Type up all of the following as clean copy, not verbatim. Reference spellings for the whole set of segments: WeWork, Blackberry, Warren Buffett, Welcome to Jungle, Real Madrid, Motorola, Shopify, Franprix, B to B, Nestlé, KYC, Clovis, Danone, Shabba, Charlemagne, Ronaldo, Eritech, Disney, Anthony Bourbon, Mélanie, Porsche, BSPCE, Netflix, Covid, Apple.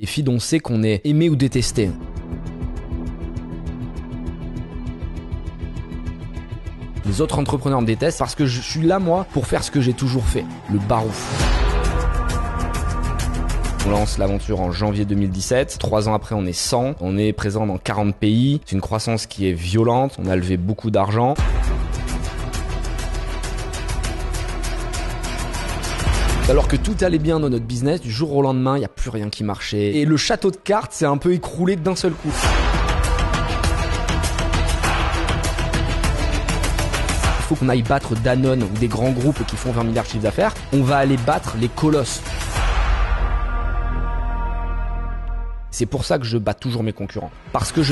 Et Feed, on sait qu'on est aimé ou détesté. Les autres entrepreneurs me détestent parce que je suis là, moi, pour faire ce que j'ai toujours fait, le barouf. On lance l'aventure en janvier 2017. 3 ans après, on est 100. On est présent dans 40 pays. C'est une croissance qui est violente. On a levé beaucoup d'argent. Alors que tout allait bien dans notre business, du jour au lendemain, il n'y a plus rien qui marchait. Et le château de cartes s'est un peu écroulé d'un seul coup. Il faut qu'on aille battre Danone ou des grands groupes qui font 20 milliards de chiffres d'affaires. On va aller battre les colosses. C'est pour ça que je bats toujours mes concurrents. Parce que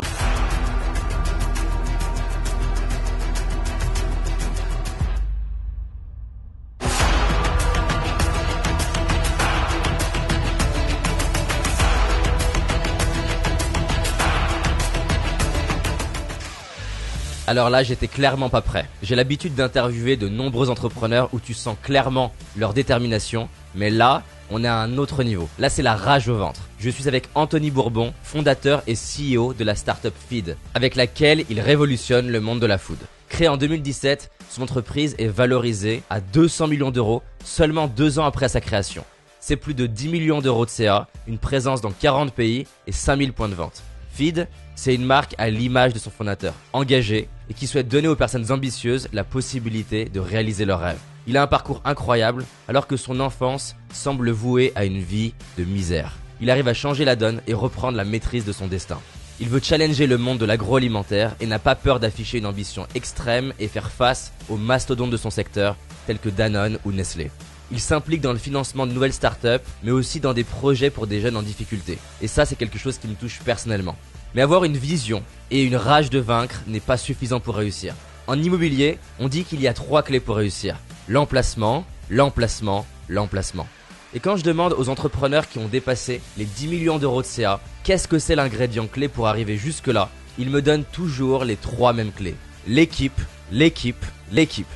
Alors là, j'étais clairement pas prêt. J'ai l'habitude d'interviewer de nombreux entrepreneurs où tu sens clairement leur détermination, mais là, on est à un autre niveau. Là, c'est la rage au ventre. Je suis avec Anthony Bourbon, fondateur et CEO de la startup Feed, avec laquelle il révolutionne le monde de la food. Créée en 2017, son entreprise est valorisée à 200 millions d'euros seulement 2 ans après sa création. C'est plus de 10 millions d'euros de CA, une présence dans 40 pays et 5000 points de vente. Feed, c'est une marque à l'image de son fondateur, engagé et qui souhaite donner aux personnes ambitieuses la possibilité de réaliser leurs rêves. Il a un parcours incroyable alors que son enfance semble vouée à une vie de misère. Il arrive à changer la donne et reprendre la maîtrise de son destin. Il veut challenger le monde de l'agroalimentaire et n'a pas peur d'afficher une ambition extrême et faire face aux mastodontes de son secteur tels que Danone ou Nestlé. Il s'implique dans le financement de nouvelles startups, mais aussi dans des projets pour des jeunes en difficulté. Et ça, c'est quelque chose qui me touche personnellement. Mais avoir une vision et une rage de vaincre n'est pas suffisant pour réussir. En immobilier, on dit qu'il y a 3 clés pour réussir. L'emplacement, l'emplacement, l'emplacement. Et quand je demande aux entrepreneurs qui ont dépassé les 10 millions d'euros de CA, qu'est-ce que c'est l'ingrédient clé pour arriver jusque-là, ils me donnent toujours les 3 mêmes clés. L'équipe, l'équipe, l'équipe.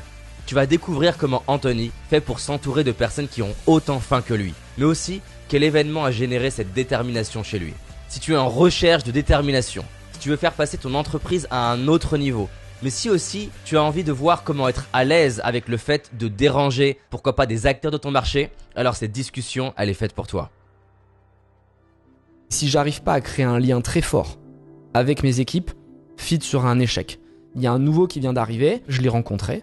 Tu vas découvrir comment Anthony fait pour s'entourer de personnes qui ont autant faim que lui, mais aussi quel événement a généré cette détermination chez lui. Si tu es en recherche de détermination, si tu veux faire passer ton entreprise à un autre niveau, mais si aussi tu as envie de voir comment être à l'aise avec le fait de déranger, pourquoi pas des acteurs de ton marché, alors cette discussion, elle est faite pour toi. Si j'arrive pas à créer un lien très fort avec mes équipes, Feed sera un échec. Il y a un nouveau qui vient d'arriver, je l'ai rencontré.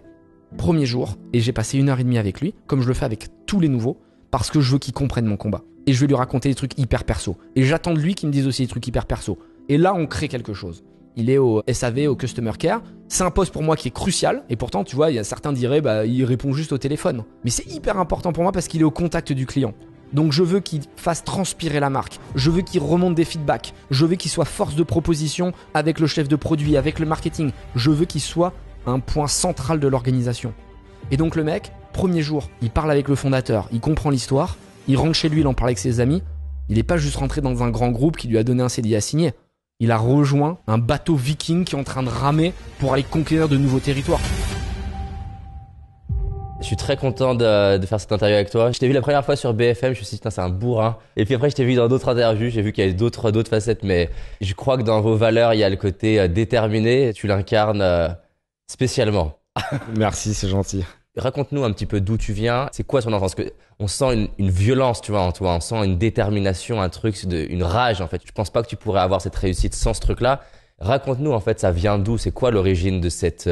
Premier jour, et j'ai passé 1h30 avec lui, comme je le fais avec tous les nouveaux, parce que je veux qu'il comprenne mon combat. Et je vais lui raconter des trucs hyper perso. Et j'attends de lui qu'il me dise aussi des trucs hyper perso. Et là, on crée quelque chose. Il est au SAV, au Customer Care. C'est un poste pour moi qui est crucial. Et pourtant, tu vois, il y a certains diraient, bah, il répond juste au téléphone. Mais c'est hyper important pour moi parce qu'il est au contact du client. Donc je veux qu'il fasse transpirer la marque. Je veux qu'il remonte des feedbacks. Je veux qu'il soit force de proposition avec le chef de produit, avec le marketing. Je veux qu'il soit un point central de l'organisation. Et donc le mec, premier jour, il parle avec le fondateur, il comprend l'histoire, il rentre chez lui, il en parle avec ses amis. Il n'est pas juste rentré dans un grand groupe qui lui a donné un CDI à signer. Il a rejoint un bateau viking qui est en train de ramer pour aller conquérir de nouveaux territoires. Je suis très content de faire cette interview avec toi. Je t'ai vu la première fois sur BFM, je me suis dit putain c'est un bourrin. Et puis après je t'ai vu dans d'autres interviews, j'ai vu qu'il y avait d'autres facettes, mais je crois que dans vos valeurs il y a le côté déterminé, tu l'incarnes spécialement. Merci, c'est gentil. Raconte-nous un petit peu d'où tu viens, c'est quoi ton enfance? On sent une violence, tu vois, en toi, on sent une détermination, un truc, une rage en fait. Je pense pas que tu pourrais avoir cette réussite sans ce truc-là. Raconte-nous en fait, ça vient d'où? C'est quoi l'origine de cette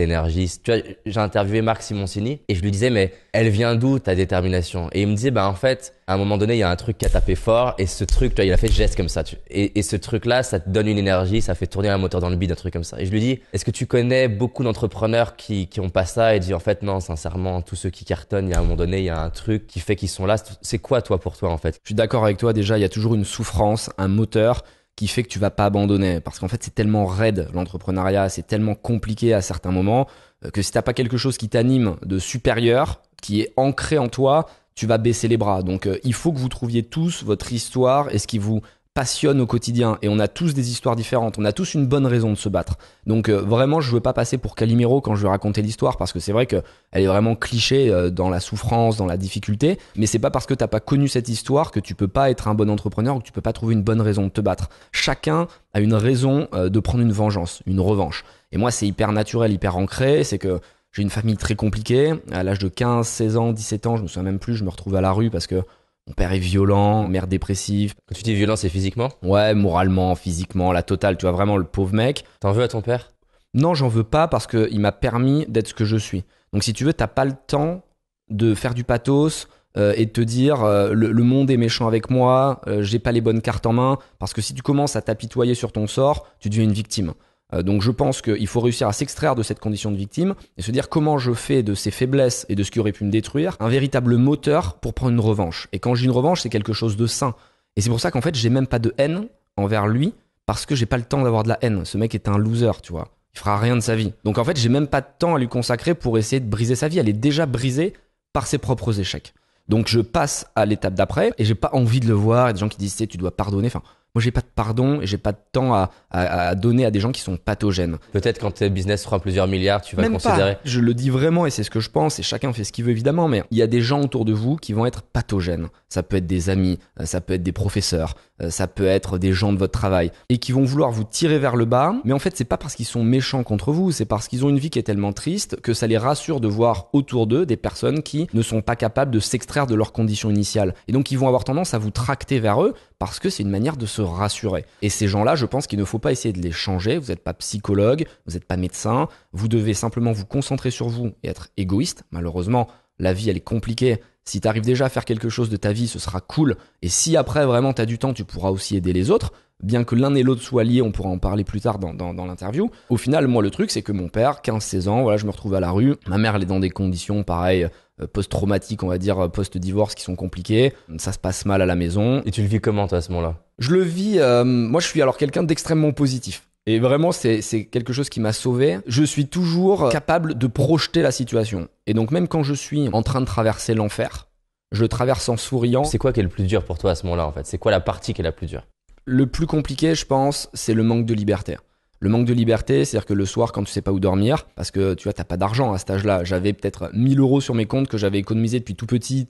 énergie? Tu vois, j'ai interviewé Marc Simoncini et je lui disais mais elle vient d'où ta détermination? Et il me disait bah en fait, à un moment donné, il y a un truc qui a tapé fort et ce truc, tu vois, il a fait geste comme ça. Et ce truc-là, ça te donne une énergie, ça fait tourner un moteur dans le bide, un truc comme ça. Et je lui dis, est-ce que tu connais beaucoup d'entrepreneurs qui ont pas ça? Et dit en fait non, sincèrement, tous ceux qui cartonnent, il y a un moment donné, il y a un truc qui fait qu'ils sont là. C'est quoi toi pour toi en fait? Je suis d'accord avec toi, déjà, il y a toujours une souffrance, un moteur qui fait que tu vas pas abandonner. Parce qu'en fait, c'est tellement raide, l'entrepreneuriat, c'est tellement compliqué à certains moments que si t'as pas quelque chose qui t'anime de supérieur, qui est ancré en toi, tu vas baisser les bras. Donc, il faut que vous trouviez tous votre histoire et ce qui vous passionne au quotidien et on a tous des histoires différentes, on a tous une bonne raison de se battre. Donc vraiment, je veux pas passer pour Calimero quand je vais raconter l'histoire, parce que c'est vrai qu'elle est vraiment cliché dans la souffrance, dans la difficulté, mais c'est pas parce que t'as pas connu cette histoire que tu peux pas être un bon entrepreneur ou que tu peux pas trouver une bonne raison de te battre. Chacun a une raison de prendre une vengeance, une revanche. Et moi, c'est hyper naturel, hyper ancré, c'est que j'ai une famille très compliquée. À l'âge de 15, 16 ans, 17 ans, je me souviens même plus, je me retrouve à la rue parce que mon père est violent, mère dépressive. Quand tu dis violent, c'est physiquement? Ouais, moralement, physiquement, la totale, tu vois, vraiment le pauvre mec. T'en veux à ton père? Non, j'en veux pas parce qu'il m'a permis d'être ce que je suis. Donc si tu veux, t'as pas le temps de faire du pathos et de te dire le monde est méchant avec moi, j'ai pas les bonnes cartes en main, parce que si tu commences à t'apitoyer sur ton sort, tu deviens une victime. Donc je pense qu'il faut réussir à s'extraire de cette condition de victime et se dire comment je fais de ces faiblesses et de ce qui aurait pu me détruire un véritable moteur pour prendre une revanche. Et quand j'ai une revanche, c'est quelque chose de sain. Et c'est pour ça qu'en fait, j'ai même pas de haine envers lui, parce que j'ai pas le temps d'avoir de la haine. Ce mec est un loser, tu vois. Il fera rien de sa vie. Donc en fait, j'ai même pas de temps à lui consacrer pour essayer de briser sa vie. Elle est déjà brisée par ses propres échecs. Donc je passe à l'étape d'après et j'ai pas envie de le voir. Il y a des gens qui disent tu dois pardonner. Enfin, moi, j'ai pas de pardon et j'ai pas de temps à donner à des gens qui sont pathogènes. Peut-être quand tes business fera plusieurs milliards, tu vas même considérer. Pas. Je le dis vraiment et c'est ce que je pense, et chacun fait ce qu'il veut évidemment, mais il y a des gens autour de vous qui vont être pathogènes. Ça peut être des amis, ça peut être des professeurs, ça peut être des gens de votre travail et qui vont vouloir vous tirer vers le bas. Mais en fait, c'est pas parce qu'ils sont méchants contre vous, c'est parce qu'ils ont une vie qui est tellement triste que ça les rassure de voir autour d'eux des personnes qui ne sont pas capables de s'extraire de leurs conditions initiales. Et donc, ils vont avoir tendance à vous tracter vers eux parce que c'est une manière de se rassurer. Et ces gens-là, je pense qu'il ne faut pas essayer de les changer. Vous n'êtes pas psychologue, vous n'êtes pas médecin. Vous devez simplement vous concentrer sur vous et être égoïste. Malheureusement, la vie, elle est compliquée. Si tu arrives déjà à faire quelque chose de ta vie, ce sera cool. Et si après, vraiment, tu as du temps, tu pourras aussi aider les autres. Bien que l'un et l'autre soient liés, on pourra en parler plus tard dans l'interview. Au final, moi, le truc, c'est que mon père, 15-16 ans, voilà, je me retrouve à la rue. Ma mère, elle est dans des conditions, pareil, post-traumatiques, on va dire, post-divorce, qui sont compliquées. Ça se passe mal à la maison. Et tu le vis comment, toi, à ce moment-là? Je le vis... moi, je suis alors quelqu'un d'extrêmement positif. Et vraiment, c'est quelque chose qui m'a sauvé. Je suis toujours capable de projeter la situation. Et donc, même quand je suis en train de traverser l'enfer, je le traverse en souriant. C'est quoi qui est le plus dur pour toi à ce moment-là, en fait? C'est quoi la partie qui est la plus dure? Le plus compliqué, je pense, c'est le manque de liberté. Le manque de liberté, c'est-à-dire que le soir, quand tu sais pas où dormir, parce que tu vois, t'as pas d'argent à cet âge-là. J'avais peut-être 1000 € sur mes comptes que j'avais économisés depuis tout petit.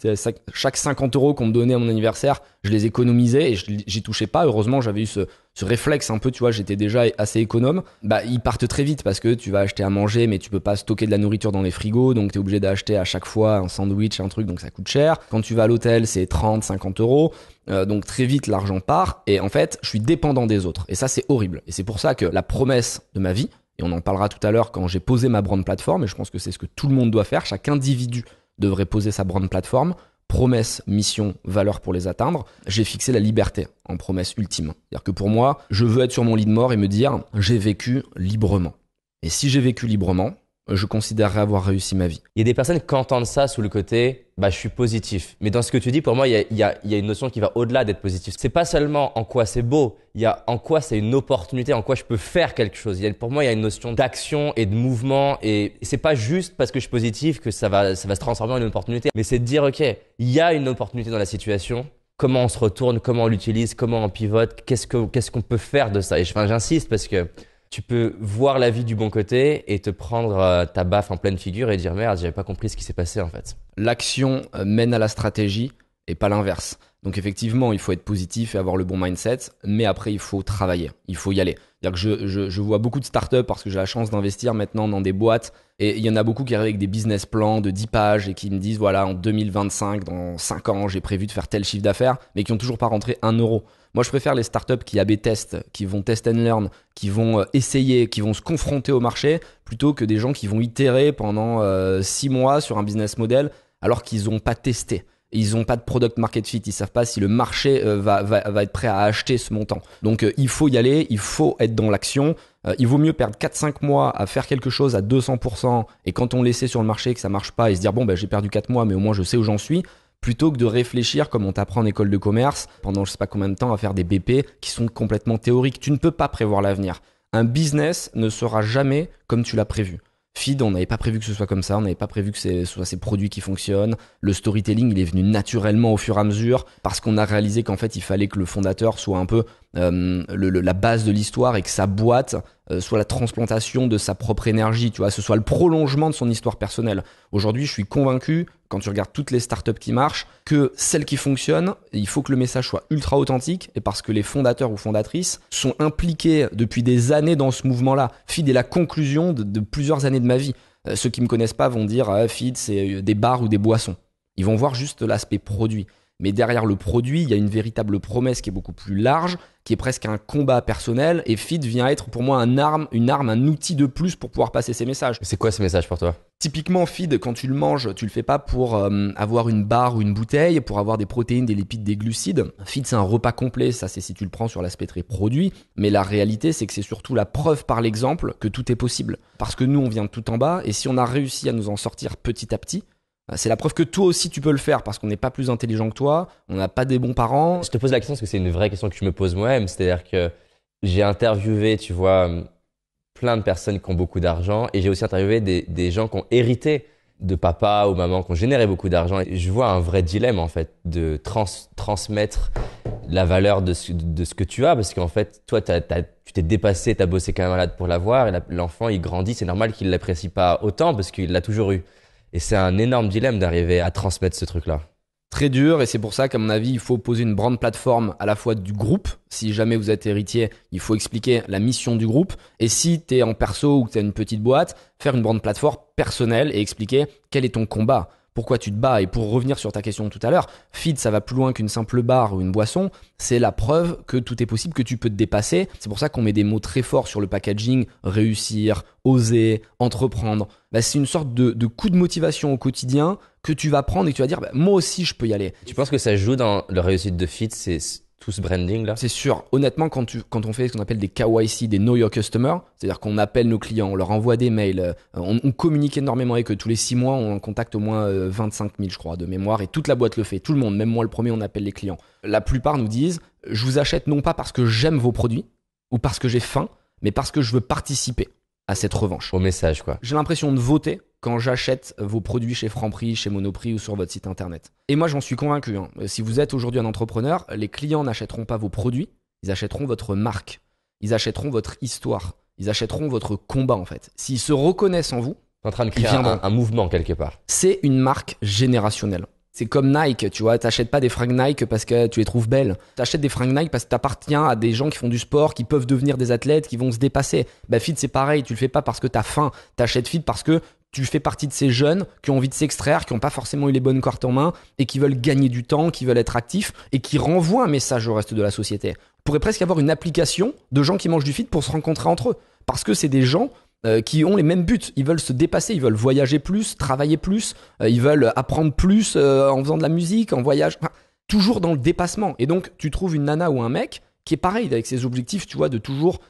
Chaque 50 € qu'on me donnait à mon anniversaire, je les économisais et j'y touchais pas. Heureusement, j'avais eu ce réflexe un peu, tu vois, j'étais déjà assez économe. Bah, ils partent très vite parce que tu vas acheter à manger, mais tu peux pas stocker de la nourriture dans les frigos, donc t'es obligé d'acheter à chaque fois un sandwich, un truc, donc ça coûte cher. Quand tu vas à l'hôtel, c'est 30-50 €. Donc très vite, l'argent part et en fait, je suis dépendant des autres. Et ça, c'est horrible. Et c'est pour ça que la promesse de ma vie, et on en parlera tout à l'heure quand j'ai posé ma brand plateforme, et je pense que c'est ce que tout le monde doit faire, chaque individu devrait poser sa brand plateforme, promesse, mission, valeur pour les atteindre, j'ai fixé la liberté en promesse ultime. C'est-à-dire que pour moi, je veux être sur mon lit de mort et me dire « j'ai vécu librement ». Et si j'ai vécu librement, je considérerais avoir réussi ma vie. Il y a des personnes qui entendent ça sous le côté « bah je suis positif ». Mais dans ce que tu dis, pour moi, il y a une notion qui va au-delà d'être positif. C'est pas seulement en quoi c'est beau, il y a en quoi c'est une opportunité, en quoi je peux faire quelque chose. Pour moi, il y a une notion d'action et de mouvement, et c'est pas juste parce que je suis positif que ça va se transformer en une opportunité. Mais c'est de dire « ok, il y a une opportunité dans la situation ». Comment on se retourne, comment on l'utilise, comment on pivote, qu'est-ce qu'on peut faire de ça. Et j'insiste parce que tu peux voir la vie du bon côté et te prendre ta baffe en pleine figure et dire « merde, j'avais pas compris ce qui s'est passé en fait ». L'action mène à la stratégie et pas l'inverse. Donc effectivement, il faut être positif et avoir le bon mindset, mais après il faut travailler, il faut y aller. C'est-à-dire que je vois beaucoup de startups parce que j'ai la chance d'investir maintenant dans des boîtes et il y en a beaucoup qui arrivent avec des business plans de 10 pages et qui me disent voilà en 2025, dans 5 ans, j'ai prévu de faire tel chiffre d'affaires, mais qui n'ont toujours pas rentré 1 €. Moi, je préfère les startups qui A/B testent, qui vont test and learn, qui vont essayer, qui vont se confronter au marché plutôt que des gens qui vont itérer pendant 6 mois sur un business model alors qu'ils n'ont pas testé. Ils n'ont pas de product market fit, ils ne savent pas si le marché va être prêt à acheter ce montant. Donc, il faut y aller, il faut être dans l'action. Il vaut mieux perdre 4-5 mois à faire quelque chose à 200% et quand on l'essaie sur le marché et que ça ne marche pas et se dire « bon, ben, j'ai perdu 4 mois, mais au moins je sais où j'en suis », plutôt que de réfléchir comme on t'apprend en école de commerce pendant je ne sais pas combien de temps à faire des BP qui sont complètement théoriques. Tu ne peux pas prévoir l'avenir. Un business ne sera jamais comme tu l'as prévu. Feed, on n'avait pas prévu que ce soit comme ça, on n'avait pas prévu que ce soit ces produits qui fonctionnent. Le storytelling, il est venu naturellement au fur et à mesure parce qu'on a réalisé qu'en fait, il fallait que le fondateur soit un peu la base de l'histoire et que sa boîte soit la transplantation de sa propre énergie, tu vois, ce soit le prolongement de son histoire personnelle. Aujourd'hui, je suis convaincu, quand tu regardes toutes les startups qui marchent, que celles qui fonctionnent, il faut que le message soit ultra authentique et parce que les fondateurs ou fondatrices sont impliqués depuis des années dans ce mouvement-là. Feed est la conclusion de plusieurs années de ma vie. Ceux qui ne me connaissent pas vont dire « Feed, c'est des bars ou des boissons ». Ils vont voir juste l'aspect produit. Mais derrière le produit, il y a une véritable promesse qui est beaucoup plus large, qui est presque un combat personnel. Et Feed vient être pour moi un outil de plus pour pouvoir passer ces messages. C'est quoi ces messages pour toi? Typiquement, Feed, quand tu le manges, tu le fais pas pour avoir une barre ou une bouteille, pour avoir des protéines, des lipides, des glucides. Feed, c'est un repas complet. Ça, c'est si tu le prends sur l'aspect très produit. Mais la réalité, c'est que c'est surtout la preuve par l'exemple que tout est possible. Parce que nous, on vient de tout en bas. Et si on a réussi à nous en sortir petit à petit, c'est la preuve que toi aussi tu peux le faire parce qu'on n'est pas plus intelligent que toi, on n'a pas des bons parents. Je te pose la question parce que c'est une vraie question que je me pose moi-même. C'est-à-dire que j'ai interviewé, tu vois, plein de personnes qui ont beaucoup d'argent et j'ai aussi interviewé des gens qui ont hérité de papa ou maman, qui ont généré beaucoup d'argent. Et je vois un vrai dilemme en fait de transmettre la valeur de ce que tu as parce qu'en fait, toi, tu t'es dépassé, tu as bossé comme un malade pour l'avoir et l'enfant, il grandit, c'est normal qu'il ne l'apprécie pas autant parce qu'il l'a toujours eu. Et c'est un énorme dilemme d'arriver à transmettre ce truc-là. Très dur, et c'est pour ça qu'à mon avis, il faut poser une grande plateforme à la fois du groupe. Si jamais vous êtes héritier, il faut expliquer la mission du groupe. Et si tu es en perso ou que tu as une petite boîte, faire une grande plateforme personnelle et expliquer quel est ton combat, pourquoi tu te bats. Et pour revenir sur ta question de tout à l'heure, Feed, ça va plus loin qu'une simple barre ou une boisson. C'est la preuve que tout est possible, que tu peux te dépasser. C'est pour ça qu'on met des mots très forts sur le packaging, réussir, oser, entreprendre. Bah, c'est une sorte de coup de motivation au quotidien que tu vas prendre et que tu vas dire bah, « moi aussi, je peux y aller ». Tu penses que ça joue dans la réussite de Feed, c'est tout ce branding là? C'est sûr. Honnêtement, quand on fait ce qu'on appelle des KYC, des Know Your Customer, c'est-à-dire qu'on appelle nos clients, on leur envoie des mails, on communique énormément avec eux. Tous les 6 mois, on contacte au moins 25 000, je crois, de mémoire. Et toute la boîte le fait. Tout le monde, même moi le premier, on appelle les clients. La plupart nous disent « je vous achète non pas parce que j'aime vos produits ou parce que j'ai faim, mais parce que je veux participer à cette revanche. » Au message quoi. J'ai l'impression de voter quand j'achète vos produits chez Franprix, chez Monoprix ou sur votre site internet. Et moi, j'en suis convaincu. Hein. Si vous êtes aujourd'hui un entrepreneur, les clients n'achèteront pas vos produits, ils achèteront votre marque, ils achèteront votre histoire, ils achèteront votre combat en fait. S'ils se reconnaissent en vous, t'es en train de créer un mouvement quelque part. C'est une marque générationnelle. C'est comme Nike, tu vois, t'achètes pas des fringues Nike parce que tu les trouves belles. T'achètes des fringues Nike parce que t'appartiens à des gens qui font du sport, qui peuvent devenir des athlètes, qui vont se dépasser. Bah, Feed, c'est pareil, tu le fais pas parce que t'as faim. T'achètes Feed parce que tu fais partie de ces jeunes qui ont envie de s'extraire, qui n'ont pas forcément eu les bonnes cartes en main et qui veulent gagner du temps, qui veulent être actifs et qui renvoient un message au reste de la société. On pourrait presque avoir une application de gens qui mangent du feed pour se rencontrer entre eux parce que c'est des gens qui ont les mêmes buts. Ils veulent se dépasser, ils veulent voyager plus, travailler plus, ils veulent apprendre plus en faisant de la musique, en voyage, enfin, toujours dans le dépassement. Et donc, tu trouves une nana ou un mec qui est pareil avec ses objectifs, tu vois, de toujours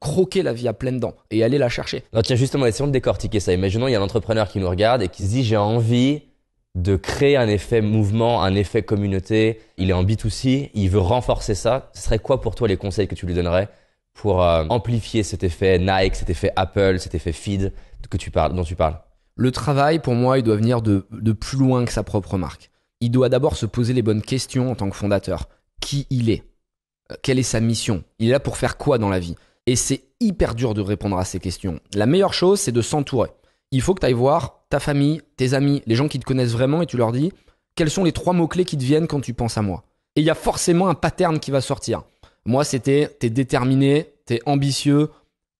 croquer la vie à pleines dents et aller la chercher. Alors tiens, justement, essayons de décortiquer ça. Imaginons, il y a un entrepreneur qui nous regarde et qui se dit « j'ai envie de créer un effet mouvement, un effet communauté. Il est en B2C, il veut renforcer ça. » Ce serait quoi pour toi les conseils que tu lui donnerais pour amplifier cet effet Nike, cet effet Apple, cet effet Feed dont tu parles? Le travail, pour moi, il doit venir de plus loin que sa propre marque. Il doit d'abord se poser les bonnes questions en tant que fondateur. Qui il est? Quelle est sa mission? Il est là pour faire quoi dans la vie? Et c'est hyper dur de répondre à ces questions. La meilleure chose, c'est de s'entourer. Il faut que tu ailles voir ta famille, tes amis, les gens qui te connaissent vraiment et tu leur dis « quels sont les 3 mots-clés qui te viennent quand tu penses à moi ?» Et il y a forcément un pattern qui va sortir. Moi, c'était « t'es déterminé, t'es ambitieux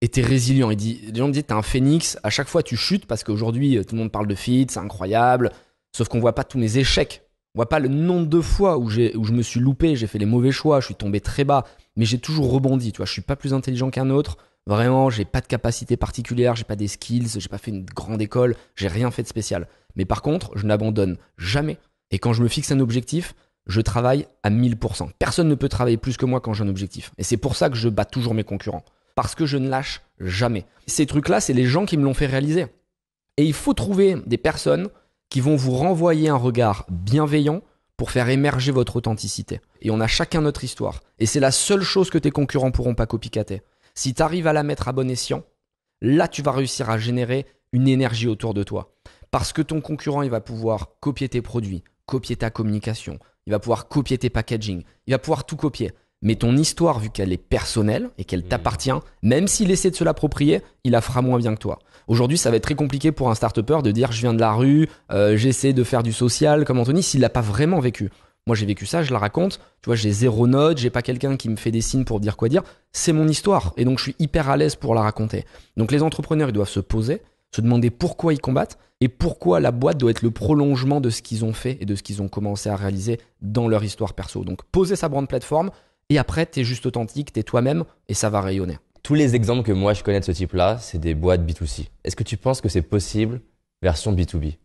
et t'es résilient ». Les gens me disent « t'es un phénix, à chaque fois tu chutes parce qu'aujourd'hui, tout le monde parle de feed, c'est incroyable. » Sauf qu'on ne voit pas tous mes échecs. On voit pas le nombre de fois où je me suis loupé, j'ai fait les mauvais choix, je suis tombé très bas, mais j'ai toujours rebondi, tu vois, je suis pas plus intelligent qu'un autre, vraiment, j'ai pas de capacité particulière, j'ai pas des skills, j'ai pas fait une grande école, j'ai rien fait de spécial. Mais par contre, je n'abandonne jamais et quand je me fixe un objectif, je travaille à 1000%. Personne ne peut travailler plus que moi quand j'ai un objectif et c'est pour ça que je bats toujours mes concurrents parce que je ne lâche jamais. Ces trucs-là, c'est les gens qui me l'ont fait réaliser et il faut trouver des personnes qui vont vous renvoyer un regard bienveillant pour faire émerger votre authenticité. Et on a chacun notre histoire. Et c'est la seule chose que tes concurrents pourront pas copicater. Si tu arrives à la mettre à bon escient, là tu vas réussir à générer une énergie autour de toi. Parce que ton concurrent, il va pouvoir copier tes produits, copier ta communication, il va pouvoir copier tes packaging, il va pouvoir tout copier. Mais ton histoire, vu qu'elle est personnelle et qu'elle t'appartient, même s'il essaie de se l'approprier, il la fera moins bien que toi. Aujourd'hui, ça va être très compliqué pour un start-upper de dire « je viens de la rue, j'essaie de faire du social » comme Anthony, s'il l'a pas vraiment vécu. Moi, j'ai vécu ça, je la raconte. Tu vois, j'ai zéro note, j'ai pas quelqu'un qui me fait des signes pour dire quoi dire. C'est mon histoire et donc je suis hyper à l'aise pour la raconter. Donc, les entrepreneurs, ils doivent se poser, se demander pourquoi ils combattent et pourquoi la boîte doit être le prolongement de ce qu'ils ont fait et de ce qu'ils ont commencé à réaliser dans leur histoire perso. Donc, poser sa brand plateforme. Et après, t'es juste authentique, t'es toi-même et ça va rayonner. Tous les exemples que moi je connais de ce type-là, c'est des boîtes B2C. Est-ce que tu penses que c'est possible version B2B ?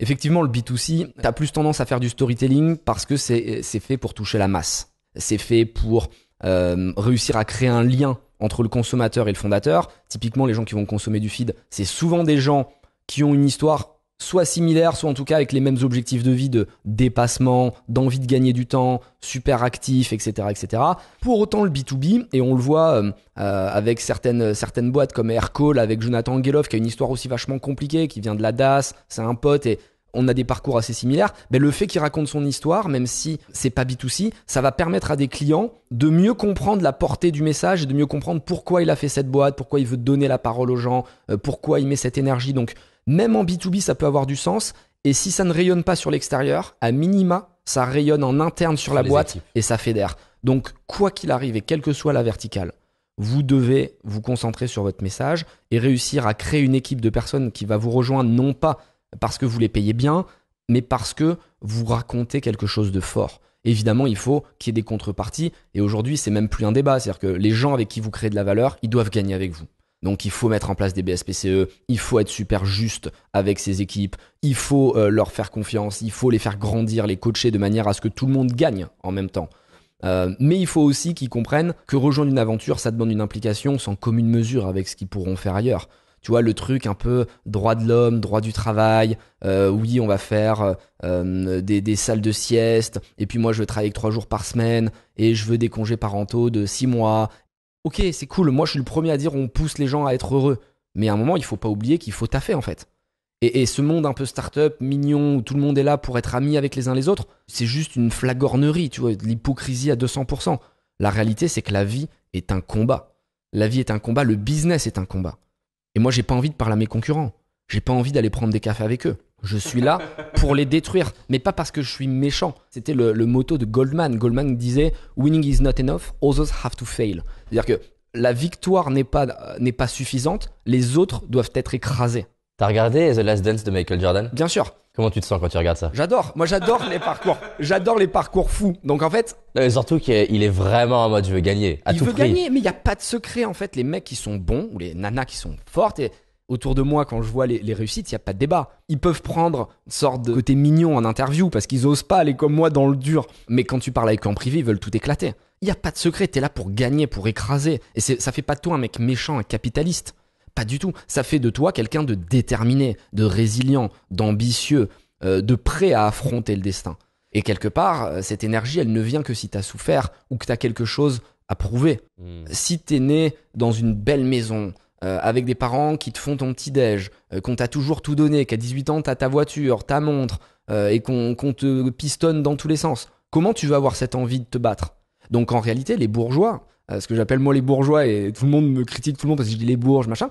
Effectivement, le B2C, t'as plus tendance à faire du storytelling parce que c'est fait pour toucher la masse. C'est fait pour réussir à créer un lien entre le consommateur et le fondateur. Typiquement, les gens qui vont consommer du feed, c'est souvent des gens qui ont une histoire soit similaire, soit en tout cas avec les mêmes objectifs de vie de dépassement, d'envie de gagner du temps, super actif, etc., etc. Pour autant, le B2B, et on le voit avec certaines boîtes comme Aircall, avec Jonathan Anguelov, qui a une histoire aussi vachement compliquée, qui vient de la DAS, c'est un pote et on a des parcours assez similaires, mais le fait qu'il raconte son histoire, même si c'est pas B2C, ça va permettre à des clients de mieux comprendre la portée du message et de mieux comprendre pourquoi il a fait cette boîte, pourquoi il veut donner la parole aux gens, pourquoi il met cette énergie. Donc, même en B2B, ça peut avoir du sens. Et si ça ne rayonne pas sur l'extérieur, à minima, ça rayonne en interne sur la boîte équipes. Et ça fédère. Donc, quoi qu'il arrive et quelle que soit la verticale, vous devez vous concentrer sur votre message et réussir à créer une équipe de personnes qui va vous rejoindre, non pas parce que vous les payez bien, mais parce que vous racontez quelque chose de fort. Évidemment, il faut qu'il y ait des contreparties. Et aujourd'hui, c'est même plus un débat. C'est-à-dire que les gens avec qui vous créez de la valeur, ils doivent gagner avec vous. Donc, il faut mettre en place des BSPCE, il faut être super juste avec ses équipes, il faut leur faire confiance, il faut les faire grandir, les coacher de manière à ce que tout le monde gagne en même temps. Mais il faut aussi qu'ils comprennent que rejoindre une aventure, ça demande une implication sans commune mesure avec ce qu'ils pourront faire ailleurs. Tu vois, le truc un peu droit de l'homme, droit du travail, oui, on va faire des salles de sieste, et puis moi, je veux travailler 3 jours par semaine, et je veux des congés parentaux de 6 mois. Ok, c'est cool, moi je suis le premier à dire on pousse les gens à être heureux. Mais à un moment, il ne faut pas oublier qu'il faut taffer en fait. Et ce monde un peu start-up, mignon, où tout le monde est là pour être ami avec les uns les autres, c'est juste une flagornerie, tu vois, de l'hypocrisie à 200%. La réalité, c'est que la vie est un combat. La vie est un combat, le business est un combat. Et moi, j'ai pas envie de parler à mes concurrents. J'ai pas envie d'aller prendre des cafés avec eux. Je suis là pour les détruire, mais pas parce que je suis méchant. C'était le motto de Goldman. Goldman disait « Winning is not enough, others have to fail ». C'est-à-dire que la victoire n'est pas suffisante, les autres doivent être écrasés. T'as regardé The Last Dance de Michael Jordan ? Bien sûr. Comment tu te sens quand tu regardes ça ? J'adore. Moi, j'adore les parcours. J'adore les parcours fous. Donc, en fait… Non, mais surtout qu'il est vraiment en mode « je veux gagner » à tout prix. Il veut gagner, mais il n'y a pas de secret. En fait, les mecs qui sont bons ou les nanas qui sont fortes… et autour de moi, quand je vois les réussites, il n'y a pas de débat. Ils peuvent prendre une sorte de côté mignon en interview parce qu'ils n'osent pas aller comme moi dans le dur. Mais quand tu parles avec eux en privé, ils veulent tout éclater. Il n'y a pas de secret. Tu es là pour gagner, pour écraser. Et ça ne fait pas de toi un mec méchant, un capitaliste. Pas du tout. Ça fait de toi quelqu'un de déterminé, de résilient, d'ambitieux, de prêt à affronter le destin. Et quelque part, cette énergie, elle ne vient que si tu as souffert ou que tu as quelque chose à prouver. Si tu es né dans une belle maison, avec des parents qui te font ton petit-déj, qu'on t'a toujours tout donné, qu'à 18 ans, t'as ta voiture, ta montre, et qu'on te pistonne dans tous les sens. Comment tu vas avoir cette envie de te battre ? Donc en réalité, les bourgeois, ce que j'appelle moi les bourgeois, et tout le monde me critique, tout le monde parce que je dis les bourges, machin,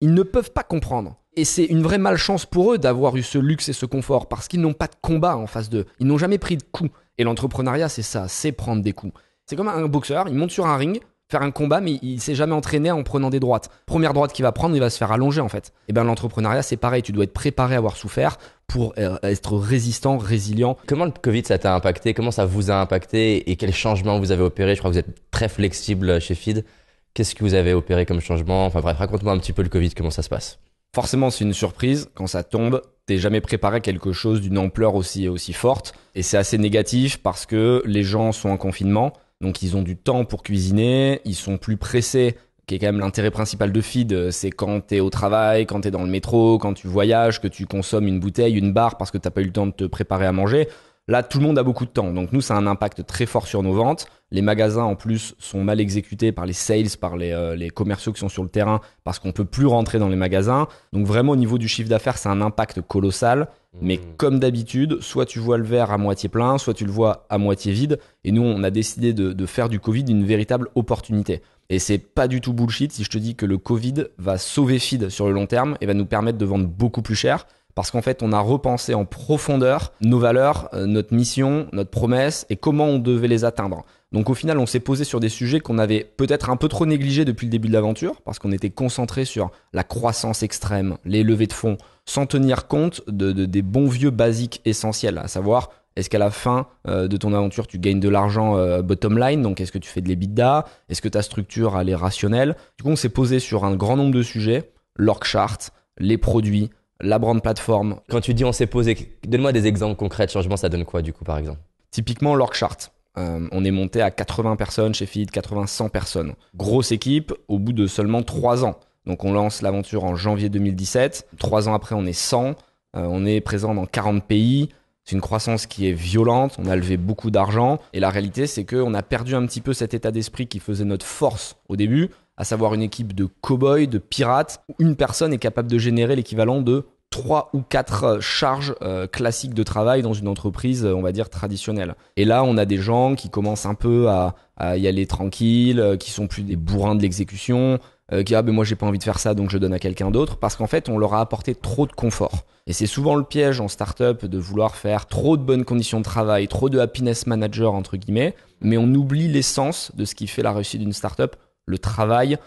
ils ne peuvent pas comprendre. Et c'est une vraie malchance pour eux d'avoir eu ce luxe et ce confort, parce qu'ils n'ont pas de combat en face d'eux. Ils n'ont jamais pris de coups. Et l'entrepreneuriat, c'est ça, c'est prendre des coups. C'est comme un boxeur, il monte sur un ring, faire un combat, mais il s'est jamais entraîné en prenant des droites. Première droite qu'il va prendre, il va se faire allonger en fait. Et bien l'entrepreneuriat, c'est pareil, tu dois être préparé à avoir souffert pour être résistant, résilient. Comment le Covid, ça t'a impacté ? Comment ça vous a impacté ? Et quels changements vous avez opérés ? Je crois que vous êtes très flexible chez Feed. Qu'est-ce que vous avez opéré comme changement ? Enfin bref, raconte-moi un petit peu le Covid, comment ça se passe ? Forcément, c'est une surprise. Quand ça tombe, t'es jamais préparé à quelque chose d'une ampleur aussi forte. Et c'est assez négatif parce que les gens sont en confinement. Donc, ils ont du temps pour cuisiner, ils sont plus pressés, qui est quand même l'intérêt principal de Feed. C'est quand tu es au travail, quand tu es dans le métro, quand tu voyages, que tu consommes une bouteille, une barre parce que tu n'as pas eu le temps de te préparer à manger. Là, tout le monde a beaucoup de temps. Donc, nous, ça a un impact très fort sur nos ventes. Les magasins, en plus, sont mal exécutés par les sales, par les commerciaux qui sont sur le terrain parce qu'on ne peut plus rentrer dans les magasins. Donc, vraiment, au niveau du chiffre d'affaires, c'est un impact colossal. Mais comme d'habitude, soit tu vois le verre à moitié plein, soit tu le vois à moitié vide. Et nous, on a décidé de faire du Covid une véritable opportunité. Et c'est pas du tout bullshit si je te dis que le Covid va sauver Feed sur le long terme et va nous permettre de vendre beaucoup plus cher. Parce qu'en fait, on a repensé en profondeur nos valeurs, notre mission, notre promesse et comment on devait les atteindre. Donc au final, on s'est posé sur des sujets qu'on avait peut-être un peu trop négligés depuis le début de l'aventure parce qu'on était concentré sur la croissance extrême, les levées de fonds, sans tenir compte des bons vieux basiques essentiels, à savoir est-ce qu'à la fin de ton aventure, tu gagnes de l'argent bottom line? Donc, est-ce que tu fais de l'EBITDA? Est-ce que ta structure, elle est rationnelle? Du coup, on s'est posé sur un grand nombre de sujets, l'org chart, les produits, la brand plateforme. Quand tu dis on s'est posé, donne-moi des exemples concrets de changements, ça donne quoi du coup par exemple? Typiquement l'org chart. On est monté à 80 personnes chez Feed, 80-100 personnes. Grosse équipe au bout de seulement 3 ans. Donc on lance l'aventure en janvier 2017. 3 ans après on est 100. On est présent dans 40 pays. C'est une croissance qui est violente. On a levé beaucoup d'argent. Et la réalité c'est qu'on a perdu un petit peu cet état d'esprit qui faisait notre force au début, à savoir une équipe de cow-boys, de pirates, où une personne est capable de générer l'équivalent de 3 ou 4 charges classiques de travail dans une entreprise, on va dire, traditionnelle. Et là, on a des gens qui commencent un peu à y aller tranquille, qui sont plus des bourrins de l'exécution, qui disent « ah ben moi, j'ai pas envie de faire ça, donc je donne à quelqu'un d'autre », parce qu'en fait, on leur a apporté trop de confort. Et c'est souvent le piège en startup de vouloir faire trop de bonnes conditions de travail, trop de happiness manager, entre guillemets, mais on oublie l'essence de ce qui fait la réussite d'une startup, le travail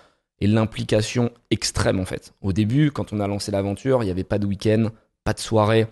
et l'implication extrême en fait. Au début, quand on a lancé l'aventure, il n'y avait pas de week-end, pas de soirée.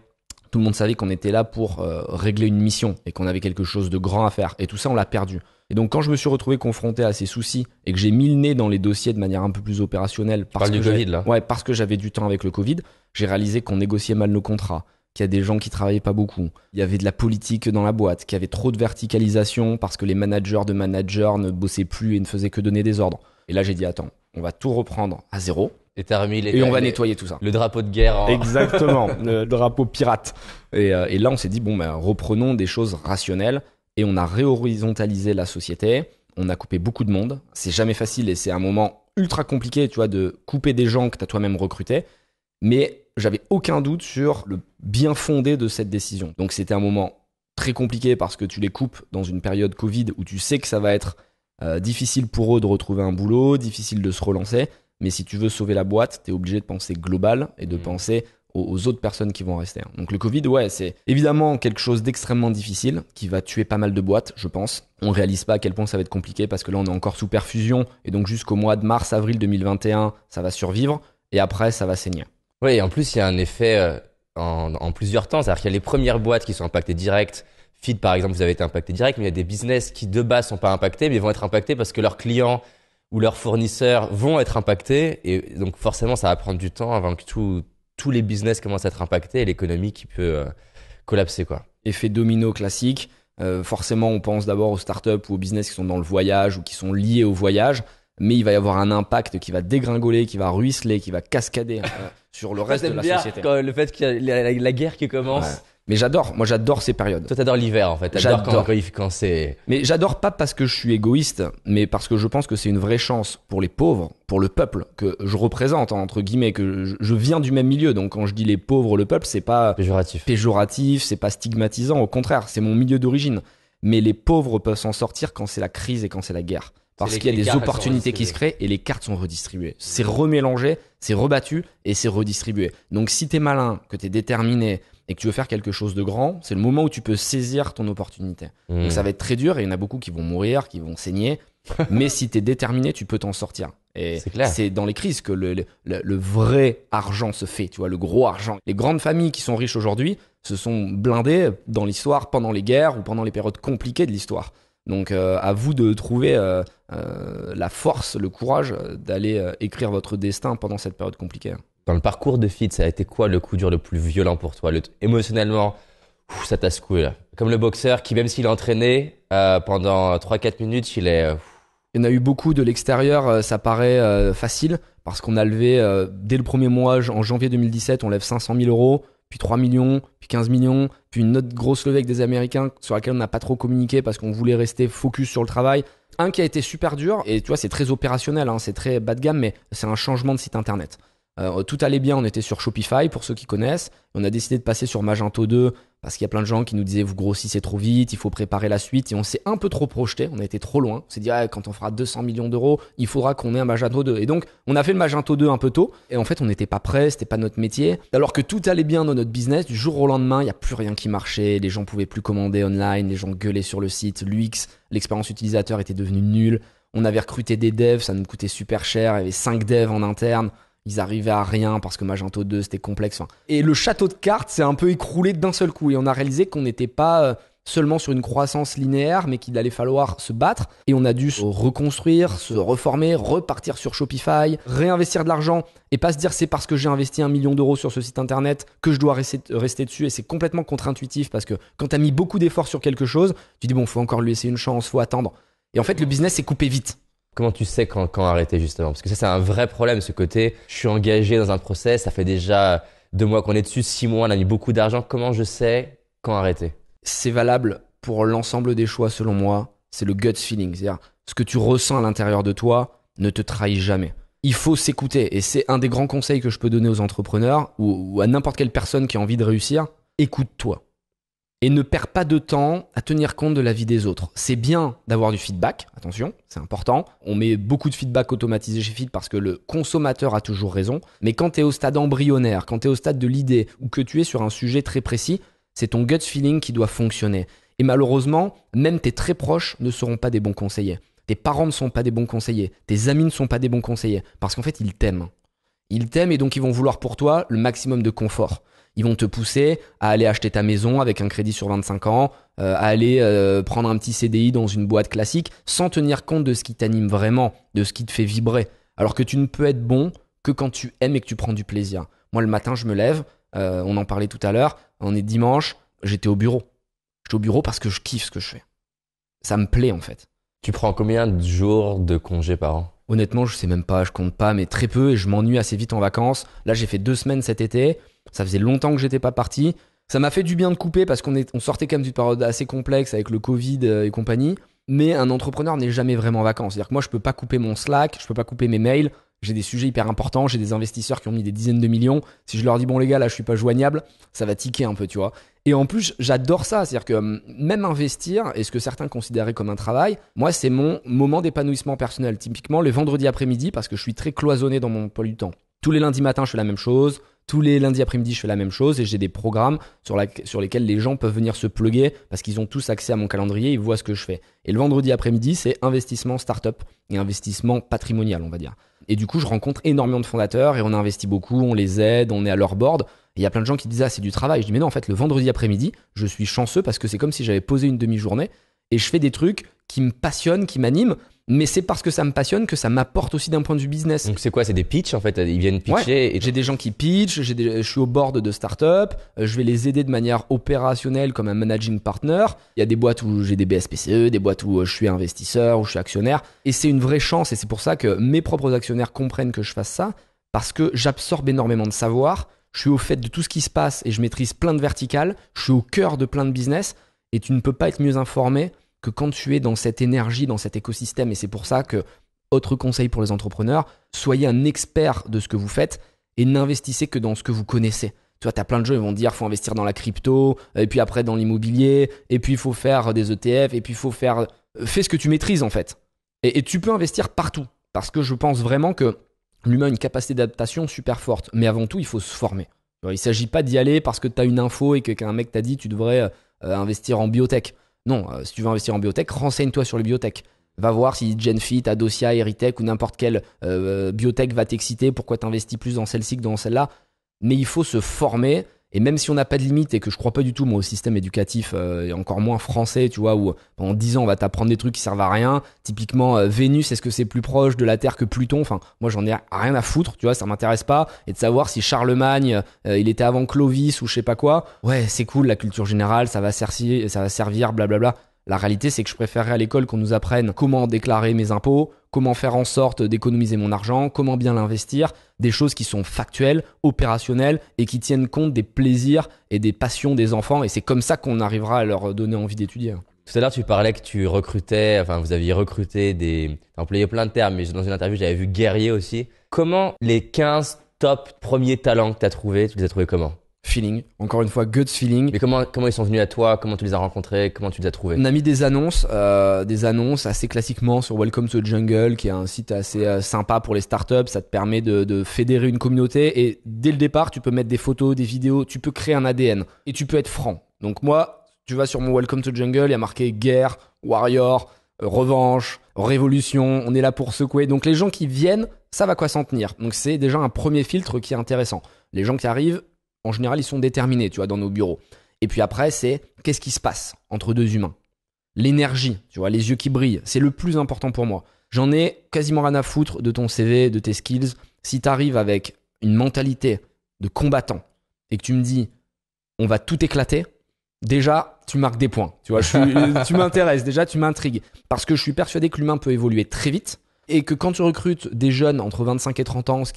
Tout le monde savait qu'on était là pour régler une mission et qu'on avait quelque chose de grand à faire. Et tout ça, on l'a perdu. Et donc, quand je me suis retrouvé confronté à ces soucis et que j'ai mis le nez dans les dossiers de manière un peu plus opérationnelle parce que Covid, là. Ouais, parce que j'avais du temps avec le Covid, j'ai réalisé qu'on négociait mal nos contrats, qu'il y a des gens qui travaillaient pas beaucoup, il y avait de la politique dans la boîte, qu'il y avait trop de verticalisation parce que les managers de managers ne bossaient plus et ne faisaient que donner des ordres. Et là, j'ai dit attends, on va tout reprendre à zéro et on va nettoyer tout ça. Le drapeau de guerre. Exactement, le drapeau pirate. Et là, on s'est dit, bon, bah, reprenons des choses rationnelles et on a réhorizontalisé la société. On a coupé beaucoup de monde. C'est jamais facile et c'est un moment ultra compliqué, tu vois, de couper des gens que tu as toi-même recrutés. Mais j'avais aucun doute sur le bien fondé de cette décision. Donc, c'était un moment très compliqué parce que tu les coupes dans une période Covid où tu sais que ça va être difficile pour eux de retrouver un boulot, difficile de se relancer. Mais si tu veux sauver la boîte, tu es obligé de penser global et de penser aux autres personnes qui vont rester. Donc le Covid, ouais, c'est évidemment quelque chose d'extrêmement difficile qui va tuer pas mal de boîtes, je pense. On réalise pas à quel point ça va être compliqué parce que là, on est encore sous perfusion. Et donc jusqu'au mois de mars-avril 2021, ça va survivre. Et après, ça va saigner. Oui, et en plus, il y a un effet en plusieurs temps. C'est-à-dire qu'il y a les premières boîtes qui sont impactées direct. Feed, par exemple, vous avez été impacté direct, mais il y a des business qui, de base, sont pas impactés, mais vont être impactés parce que leurs clients ou leurs fournisseurs vont être impactés. Et donc, forcément, ça va prendre du temps avant que tous les business commencent à être impactés et l'économie qui peut collapser, quoi. Effet domino classique. Forcément, on pense d'abord aux startups ou aux business qui sont dans le voyage ou qui sont liés au voyage. Mais il va y avoir un impact qui va dégringoler, qui va ruisseler, qui va cascader sur le reste de la société. Le fait qu'il y a la guerre qui commence. Ouais. Mais j'adore, moi j'adore ces périodes. Toi t'adores l'hiver en fait, t'adores quand c'est... Mais j'adore pas parce que je suis égoïste, mais parce que je pense que c'est une vraie chance pour les pauvres, pour le peuple que je représente, entre guillemets, que je viens du même milieu. Donc quand je dis les pauvres, le peuple, c'est pas péjoratif, c'est pas stigmatisant, au contraire, c'est mon milieu d'origine. Mais les pauvres peuvent s'en sortir quand c'est la crise et quand c'est la guerre. Parce qu'il y a des opportunités qui se créent et les cartes sont redistribuées. C'est remélangé, c'est rebattu et c'est redistribué. Donc si t'es malin, que t'es déterminé et que tu veux faire quelque chose de grand, c'est le moment où tu peux saisir ton opportunité. Donc ça va être très dur et il y en a beaucoup qui vont mourir, qui vont saigner. Mais si t'es déterminé, tu peux t'en sortir. Et c'est dans les crises que le vrai argent se fait, tu vois, le gros argent. Les grandes familles qui sont riches aujourd'hui se sont blindées dans l'histoire pendant les guerres ou pendant les périodes compliquées de l'histoire. Donc à vous de trouver la force, le courage d'aller écrire votre destin pendant cette période compliquée. Dans le parcours de Feed, ça a été quoi le coup dur le plus violent pour toi? Émotionnellement, ça t'a secoué là. Comme le boxeur qui, même s'il est entraîné pendant 3-4 minutes, il est... Il y en a eu beaucoup de l'extérieur, ça paraît facile parce qu'on a levé, dès le premier mois, en janvier 2017, on lève 500 000 euros. puis 3 millions, puis 15 millions, puis une autre grosse levée avec des Américains sur laquelle on n'a pas trop communiqué parce qu'on voulait rester focus sur le travail. Un qui a été super dur, et tu vois, c'est très opérationnel, hein, c'est très bas de gamme, mais c'est un changement de site internet. Tout allait bien, on était sur Shopify pour ceux qui connaissent. On a décidé de passer sur Magento 2 parce qu'il y a plein de gens qui nous disaient vous grossissez trop vite, il faut préparer la suite, et on s'est un peu trop projeté, on a été trop loin. On s'est dit ah, quand on fera 200 millions d'euros, il faudra qu'on ait un Magento 2. Et donc on a fait le Magento 2 un peu tôt et en fait on n'était pas prêt, c'était pas notre métier. Alors que tout allait bien dans notre business, du jour au lendemain, il n'y a plus rien qui marchait, les gens pouvaient plus commander online, les gens gueulaient sur le site, l'UX, l'expérience utilisateur était devenue nulle. On avait recruté des devs, ça nous coûtait super cher, il y avait 5 devs en interne. Ils arrivaient à rien parce que Magento 2, c'était complexe. Et le château de cartes s'est un peu écroulé d'un seul coup. Et on a réalisé qu'on n'était pas seulement sur une croissance linéaire, mais qu'il allait falloir se battre. Et on a dû se reconstruire, se reformer, repartir sur Shopify, réinvestir de l'argent et pas se dire c'est parce que j'ai investi 1 million d'euros sur ce site internet que je dois rester dessus. Et c'est complètement contre-intuitif parce que quand tu as mis beaucoup d'efforts sur quelque chose, tu dis bon, faut encore lui laisser une chance, faut attendre. Et en fait, le business s'est coupé vite. Comment tu sais quand arrêter justement? Parce que ça, c'est un vrai problème, ce côté. Je suis engagé dans un process, ça fait déjà 2 mois qu'on est dessus, 6 mois, on a mis beaucoup d'argent. Comment je sais quand arrêter? C'est valable pour l'ensemble des choix, selon moi. C'est le gut feeling. C'est-à-dire, ce que tu ressens à l'intérieur de toi ne te trahit jamais. Il faut s'écouter. Et c'est un des grands conseils que je peux donner aux entrepreneurs ou à n'importe quelle personne qui a envie de réussir. Écoute-toi. Et ne perds pas de temps à tenir compte de la vie des autres. C'est bien d'avoir du feedback, attention, c'est important. On met beaucoup de feedback automatisé chez Feed parce que le consommateur a toujours raison. Mais quand tu es au stade embryonnaire, quand tu es au stade de l'idée ou que tu es sur un sujet très précis, c'est ton gut feeling qui doit fonctionner. Et malheureusement, même tes très proches ne seront pas des bons conseillers. Tes parents ne sont pas des bons conseillers. Tes amis ne sont pas des bons conseillers parce qu'en fait, ils t'aiment. Ils t'aiment et donc ils vont vouloir pour toi le maximum de confort. Ils vont te pousser à aller acheter ta maison avec un crédit sur 25 ans, à aller prendre un petit CDI dans une boîte classique sans tenir compte de ce qui t'anime vraiment, de ce qui te fait vibrer. Alors que tu ne peux être bon que quand tu aimes et que tu prends du plaisir. Moi, le matin, je me lève, on en parlait tout à l'heure, on est dimanche, j'étais au bureau. J'étais au bureau parce que je kiffe ce que je fais. Ça me plaît en fait. Tu prends combien de jours de congé par an ? Honnêtement, je sais même pas, je compte pas, mais très peu et je m'ennuie assez vite en vacances. Là, j'ai fait 2 semaines cet été. Ça faisait longtemps que j'étais pas parti. Ça m'a fait du bien de couper parce qu'on sortait quand même d'une période assez complexe avec le Covid et compagnie. Mais un entrepreneur n'est jamais vraiment en vacances. C'est-à-dire que moi, je peux pas couper mon Slack, je peux pas couper mes mails. J'ai des sujets hyper importants, j'ai des investisseurs qui ont mis des dizaines de millions. Si je leur dis bon les gars, là je suis pas joignable, ça va tiquer un peu, tu vois. Et en plus, j'adore ça, c'est-à-dire que même investir et ce que certains considéraient comme un travail, moi c'est mon moment d'épanouissement personnel. Typiquement les vendredis après-midi parce que je suis très cloisonné dans mon emploi du temps. Tous les lundis matin, je fais la même chose. Tous les lundis après-midi, je fais la même chose et j'ai des programmes sur lesquels les gens peuvent venir se pluguer parce qu'ils ont tous accès à mon calendrier, ils voient ce que je fais. Et le vendredi après-midi, c'est investissement startup et investissement patrimonial, on va dire. Et du coup, je rencontre énormément de fondateurs et on investit beaucoup, on les aide, on est à leur board. Et il y a plein de gens qui disent ah, c'est du travail. Je dis mais non, en fait, le vendredi après-midi, je suis chanceux parce que c'est comme si j'avais posé une demi-journée et je fais des trucs qui me passionnent, qui m'animent. Mais c'est parce que ça me passionne que ça m'apporte aussi d'un point de vue business. Donc c'est quoi? C'est des pitchs en fait? Ils viennent pitcher ouais. Et... J'ai des gens qui pitchent, je suis au board de start-up, je vais les aider de manière opérationnelle comme un managing partner. Il y a des boîtes où j'ai des BSPCE, des boîtes où je suis investisseur, où je suis actionnaire. Et c'est une vraie chance et c'est pour ça que mes propres actionnaires comprennent que je fasse ça parce que j'absorbe énormément de savoir, je suis au fait de tout ce qui se passe et je maîtrise plein de verticales, je suis au cœur de plein de business et tu ne peux pas être mieux informé que quand tu es dans cette énergie, dans cet écosystème. Et c'est pour ça que, autre conseil pour les entrepreneurs, soyez un expert de ce que vous faites et n'investissez que dans ce que vous connaissez. Tu vois, tu as plein de gens, ils vont te dire il faut investir dans la crypto, et puis après dans l'immobilier, et puis il faut faire des ETF, et puis il faut faire… Fais ce que tu maîtrises en fait. Et tu peux investir partout parce que je pense vraiment que l'humain a une capacité d'adaptation super forte. Mais avant tout, il faut se former. Il ne s'agit pas d'y aller parce que tu as une info et qu'un mec t'a dit tu devrais investir en biotech. Non, si tu veux investir en biotech, renseigne-toi sur les biotech. Va voir si GenFit, Adocia, Eritech ou n'importe quelle biotech va t'exciter, pourquoi tu investis plus dans celle-ci que dans celle-là. Mais il faut se former et même si on n'a pas de limite et que je ne crois pas du tout moi au système éducatif et encore moins français, tu vois, où pendant 10 ans on va t'apprendre des trucs qui servent à rien. Typiquement Vénus, est-ce que c'est plus proche de la Terre que Pluton? Enfin, moi j'en ai rien à foutre, tu vois, ça m'intéresse pas. Et de savoir si Charlemagne, il était avant Clovis ou je sais pas quoi. Ouais, c'est cool la culture générale, ça va servir, blablabla. La réalité, c'est que je préférerais à l'école qu'on nous apprenne comment déclarer mes impôts, comment faire en sorte d'économiser mon argent, comment bien l'investir, des choses qui sont factuelles, opérationnelles et qui tiennent compte des plaisirs et des passions des enfants. Et c'est comme ça qu'on arrivera à leur donner envie d'étudier. Tout à l'heure, tu parlais que tu recrutais, enfin, vous aviez recruté des... T'as employé plein de termes, mais dans une interview, j'avais vu guerrier aussi. Comment les 15 top premiers talents que t'as trouvés, tu les as trouvés comment? Feeling. Encore une fois, gut feeling. Mais comment ils sont venus à toi? Comment tu les as rencontrés? Comment tu les as trouvés? On a mis des annonces assez classiquement sur Welcome to Jungle, qui est un site assez sympa pour les startups. Ça te permet de fédérer une communauté et dès le départ, tu peux mettre des photos, des vidéos, tu peux créer un ADN et tu peux être franc. Donc moi, tu vas sur mon Welcome to Jungle, il y a marqué guerre, warrior, revanche, révolution, on est là pour secouer. Donc les gens qui viennent savent à quoi s'en tenir. Donc c'est déjà un premier filtre qui est intéressant. Les gens qui arrivent, en général, ils sont déterminés, tu vois, dans nos bureaux. Et puis après, c'est qu'est-ce qui se passe entre deux humains? L'énergie, tu vois, les yeux qui brillent, c'est le plus important pour moi. J'en ai quasiment rien à foutre de ton CV, de tes skills. Si tu arrives avec une mentalité de combattant et que tu me dis « on va tout éclater », déjà, tu marques des points. Tu vois, tu m'intéresses, déjà, tu m'intrigues. Parce que je suis persuadé que l'humain peut évoluer très vite et que quand tu recrutes des jeunes entre 25 et 30 ans, ce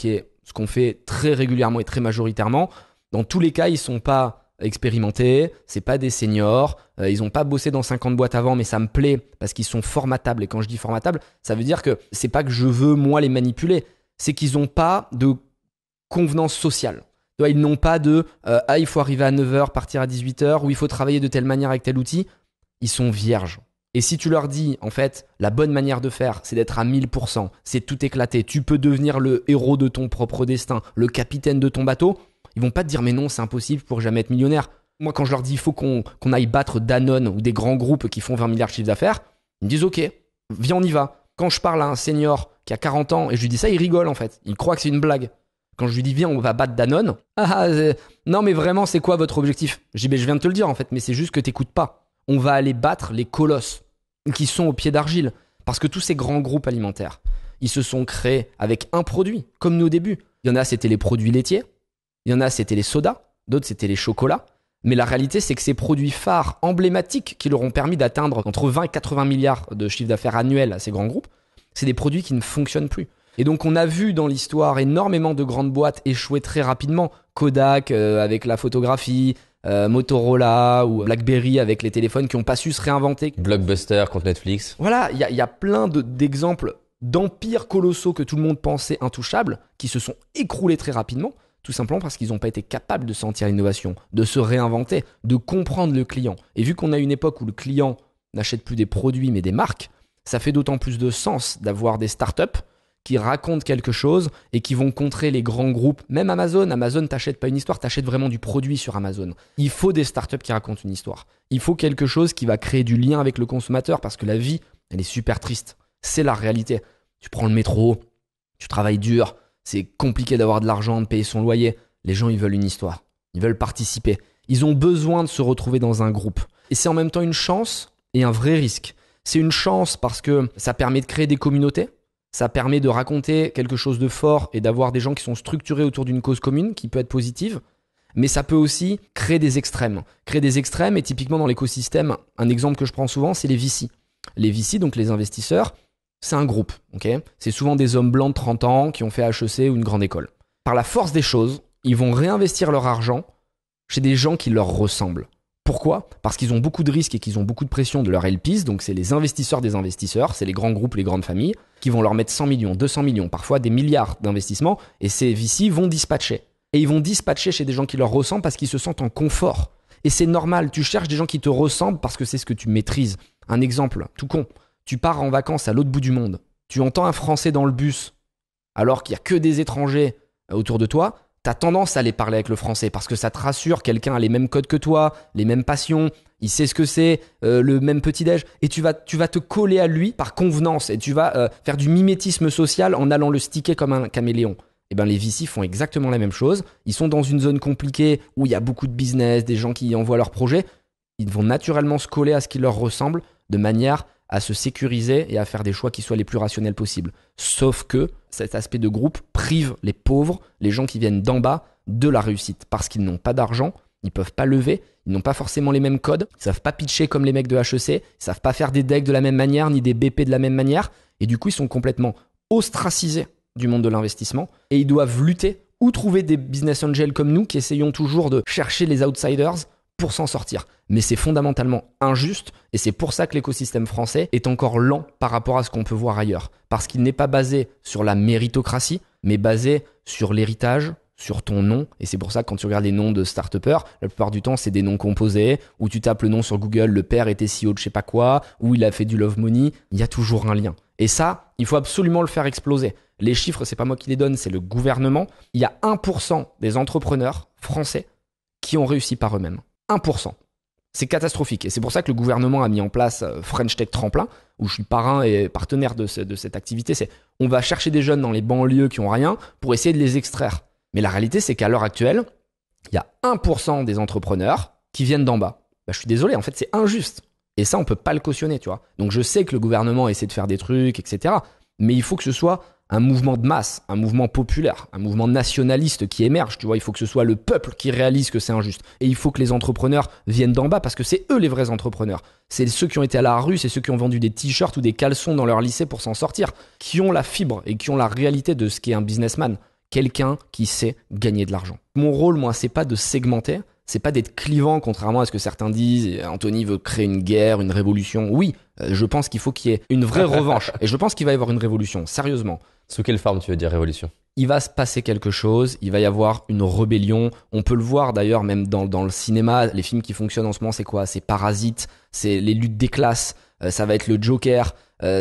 qu'on fait très régulièrement et très majoritairement, dans tous les cas, ils sont pas expérimentés, c'est pas des seniors, ils ont pas bossé dans 50 boîtes avant, mais ça me plaît parce qu'ils sont formatables. Et quand je dis formatables, ça veut dire que c'est pas que je veux moi les manipuler, c'est qu'ils ont pas de convenance sociale. Ils n'ont pas de ah, il faut arriver à 9h, partir à 18h, ou il faut travailler de telle manière avec tel outil. Ils sont vierges. Et si tu leur dis, en fait, la bonne manière de faire, c'est d'être à 1000%, c'est tout éclaté, tu peux devenir le héros de ton propre destin, le capitaine de ton bateau, ils vont pas te dire mais non, c'est impossible, pour jamais être millionnaire. Moi, quand je leur dis il faut qu'on aille battre Danone ou des grands groupes qui font 20 milliards de chiffre d'affaires, ils me disent ok, viens, on y va. Quand je parle à un senior qui a 40 ans et je lui dis ça, il rigole en fait. Il croit que c'est une blague. Quand je lui dis viens, on va battre Danone, non mais vraiment, c'est quoi votre objectif? Je dis mais je viens de te le dire en fait, mais c'est juste que t'écoutes pas. On va aller battre les colosses qui sont au pied d'argile. Parce que tous ces grands groupes alimentaires, ils se sont créés avec un produit, comme nous au début. Il y en a, c'était les produits laitiers. Il y en a, c'était les sodas, d'autres, c'était les chocolats. Mais la réalité, c'est que ces produits phares emblématiques qui leur ont permis d'atteindre entre 20 et 80 milliards de chiffre d'affaires annuels à ces grands groupes, c'est des produits qui ne fonctionnent plus. Et donc, on a vu dans l'histoire énormément de grandes boîtes échouer très rapidement. Kodak avec la photographie, Motorola ou BlackBerry avec les téléphones qui n'ont pas su se réinventer. Blockbuster contre Netflix. Voilà, il y a plein d'exemples d'empires colossaux que tout le monde pensait intouchables qui se sont écroulés très rapidement. Tout simplement parce qu'ils n'ont pas été capables de sentir l'innovation, de se réinventer, de comprendre le client. Et vu qu'on a une époque où le client n'achète plus des produits mais des marques, ça fait d'autant plus de sens d'avoir des startups qui racontent quelque chose et qui vont contrer les grands groupes. Même Amazon, t'achètes pas une histoire, t'achètes vraiment du produit sur Amazon. Il faut des startups qui racontent une histoire. Il faut quelque chose qui va créer du lien avec le consommateur parce que la vie, elle est super triste. C'est la réalité. Tu prends le métro, tu travailles dur, c'est compliqué d'avoir de l'argent, de payer son loyer. Les gens, ils veulent une histoire. Ils veulent participer. Ils ont besoin de se retrouver dans un groupe. Et c'est en même temps une chance et un vrai risque. C'est une chance parce que ça permet de créer des communautés. Ça permet de raconter quelque chose de fort et d'avoir des gens qui sont structurés autour d'une cause commune qui peut être positive. Mais ça peut aussi créer des extrêmes. Créer des extrêmes, et typiquement dans l'écosystème, un exemple que je prends souvent, c'est les VC. Les VC, donc les investisseurs, c'est un groupe, ok? C'est souvent des hommes blancs de 30 ans qui ont fait HEC ou une grande école. Par la force des choses, ils vont réinvestir leur argent chez des gens qui leur ressemblent. Pourquoi? Parce qu'ils ont beaucoup de risques et qu'ils ont beaucoup de pression de leurs LPs, donc c'est les investisseurs des investisseurs, c'est les grands groupes, les grandes familles, qui vont leur mettre 100 millions, 200 millions, parfois des milliards d'investissements, et ces VC vont dispatcher. Et ils vont dispatcher chez des gens qui leur ressemblent parce qu'ils se sentent en confort. Et c'est normal, tu cherches des gens qui te ressemblent parce que c'est ce que tu maîtrises. Un exemple, tout con. Tu pars en vacances à l'autre bout du monde. Tu entends un Français dans le bus, alors qu'il n'y a que des étrangers autour de toi. Tu as tendance à aller parler avec le Français parce que ça te rassure. Quelqu'un a les mêmes codes que toi, les mêmes passions. Il sait ce que c'est, le même petit-déj. Et tu vas te coller à lui par convenance et tu vas faire du mimétisme social en allant le sticker comme un caméléon. Eh ben, les VC font exactement la même chose. Ils sont dans une zone compliquée où il y a beaucoup de business, des gens qui envoient leurs projets. Ils vont naturellement se coller à ce qui leur ressemble de manière à se sécuriser et à faire des choix qui soient les plus rationnels possibles. Sauf que cet aspect de groupe prive les pauvres, les gens qui viennent d'en bas, de la réussite parce qu'ils n'ont pas d'argent ils peuvent pas lever, ils n'ont pas forcément les mêmes codes, ils savent pas pitcher comme les mecs de HEC, ils savent pas faire des decks de la même manière, ni des BP de la même manière, et du coup, ils sont complètement ostracisés du monde de l'investissement, et ils doivent lutter ou trouver des business angels comme nous qui essayons toujours de chercher les outsiders pour s'en sortir. Mais c'est fondamentalement injuste et c'est pour ça que l'écosystème français est encore lent par rapport à ce qu'on peut voir ailleurs. Parce qu'il n'est pas basé sur la méritocratie, mais basé sur l'héritage, sur ton nom. Et c'est pour ça que quand tu regardes les noms de start-upers, la plupart du temps, c'est des noms composés où tu tapes le nom sur Google, le père était CEO de je sais pas quoi, ou il a fait du love money. Il y a toujours un lien. Et ça, il faut absolument le faire exploser. Les chiffres, c'est pas moi qui les donne, c'est le gouvernement. Il y a 1% des entrepreneurs français qui ont réussi par eux-mêmes. 1%. C'est catastrophique. Et c'est pour ça que le gouvernement a mis en place French Tech Tremplin, où je suis parrain et partenaire de cette activité. C'est on va chercher des jeunes dans les banlieues qui n'ont rien pour essayer de les extraire. Mais la réalité, c'est qu'à l'heure actuelle, il y a 1% des entrepreneurs qui viennent d'en bas. Bah, je suis désolé, en fait, c'est injuste. Et ça, on peut pas le cautionner, tu vois. Donc, je sais que le gouvernement essaie de faire des trucs, etc. Mais il faut que ce soit un mouvement de masse, un mouvement populaire, un mouvement nationaliste qui émerge, tu vois. Il faut que ce soit le peuple qui réalise que c'est injuste. Et il faut que les entrepreneurs viennent d'en bas parce que c'est eux les vrais entrepreneurs. C'est ceux qui ont été à la rue, c'est ceux qui ont vendu des t-shirts ou des caleçons dans leur lycée pour s'en sortir, qui ont la fibre et qui ont la réalité de ce qu'est un businessman. Quelqu'un qui sait gagner de l'argent. Mon rôle, moi, c'est pas de segmenter, c'est pas d'être clivant, contrairement à ce que certains disent. Anthony veut créer une guerre, une révolution. Oui, je pense qu'il faut qu'il y ait une vraie revanche. Et je pense qu'il va y avoir une révolution, sérieusement. Sous quelle forme tu veux dire révolution ? Il va se passer quelque chose, il va y avoir une rébellion. On peut le voir d'ailleurs même dans le cinéma. Les films qui fonctionnent en ce moment, c'est quoi ? C'est Parasite, c'est les luttes des classes, ça va être le Joker.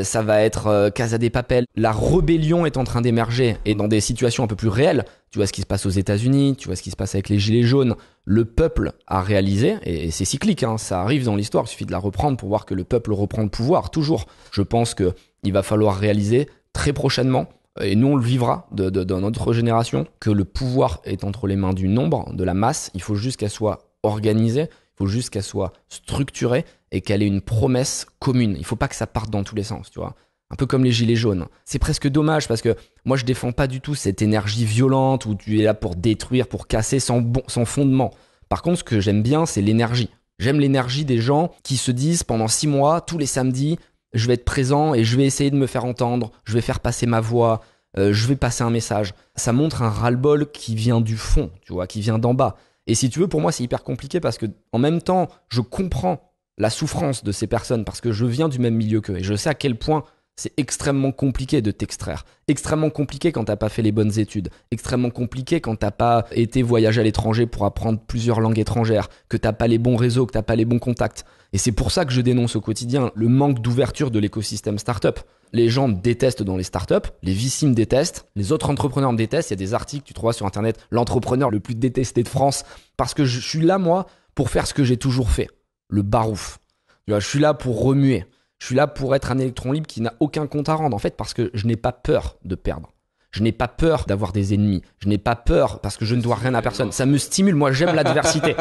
Ça va être Casa de Papel. La rébellion est en train d'émerger et dans des situations un peu plus réelles. Tu vois ce qui se passe aux États-Unis, tu vois ce qui se passe avec les gilets jaunes. Le peuple a réalisé, et c'est cyclique, hein, ça arrive dans l'histoire, il suffit de la reprendre pour voir que le peuple reprend le pouvoir, toujours. Je pense que il va falloir réaliser très prochainement, et nous on le vivra dans notre génération, que le pouvoir est entre les mains du nombre, de la masse. Il faut juste qu'elle soit organisée. Il faut juste qu'elle soit structurée et qu'elle ait une promesse commune. Il ne faut pas que ça parte dans tous les sens, tu vois. Un peu comme les gilets jaunes. C'est presque dommage parce que moi, je ne défends pas du tout cette énergie violente où tu es là pour détruire, pour casser sans fondement. Par contre, ce que j'aime bien, c'est l'énergie. J'aime l'énergie des gens qui se disent pendant 6 mois, tous les samedis, je vais être présent et je vais essayer de me faire entendre, je vais faire passer ma voix, je vais passer un message. Ça montre un ras-le-bol qui vient du fond, tu vois, qui vient d'en bas. Et si tu veux, pour moi, c'est hyper compliqué parce que en même temps, je comprends la souffrance de ces personnes parce que je viens du même milieu qu'eux et je sais à quel point c'est extrêmement compliqué de t'extraire. Extrêmement compliqué quand t'as pas fait les bonnes études. Extrêmement compliqué quand t'as pas été voyager à l'étranger pour apprendre plusieurs langues étrangères, que t'as pas les bons réseaux, que t'as pas les bons contacts. Et c'est pour ça que je dénonce au quotidien le manque d'ouverture de l'écosystème startup. Les gens me détestent dans les startups, les VC me détestent, les autres entrepreneurs me détestent. Il y a des articles que tu trouveras sur Internet, l'entrepreneur le plus détesté de France, parce que je suis là, moi, pour faire ce que j'ai toujours fait, le barouf. Je suis là pour remuer. Je suis là pour être un électron libre qui n'a aucun compte à rendre, en fait, parce que je n'ai pas peur de perdre. Je n'ai pas peur d'avoir des ennemis. Je n'ai pas peur parce que je ne dois rien à personne. Ça me stimule. Moi, j'aime l'adversité.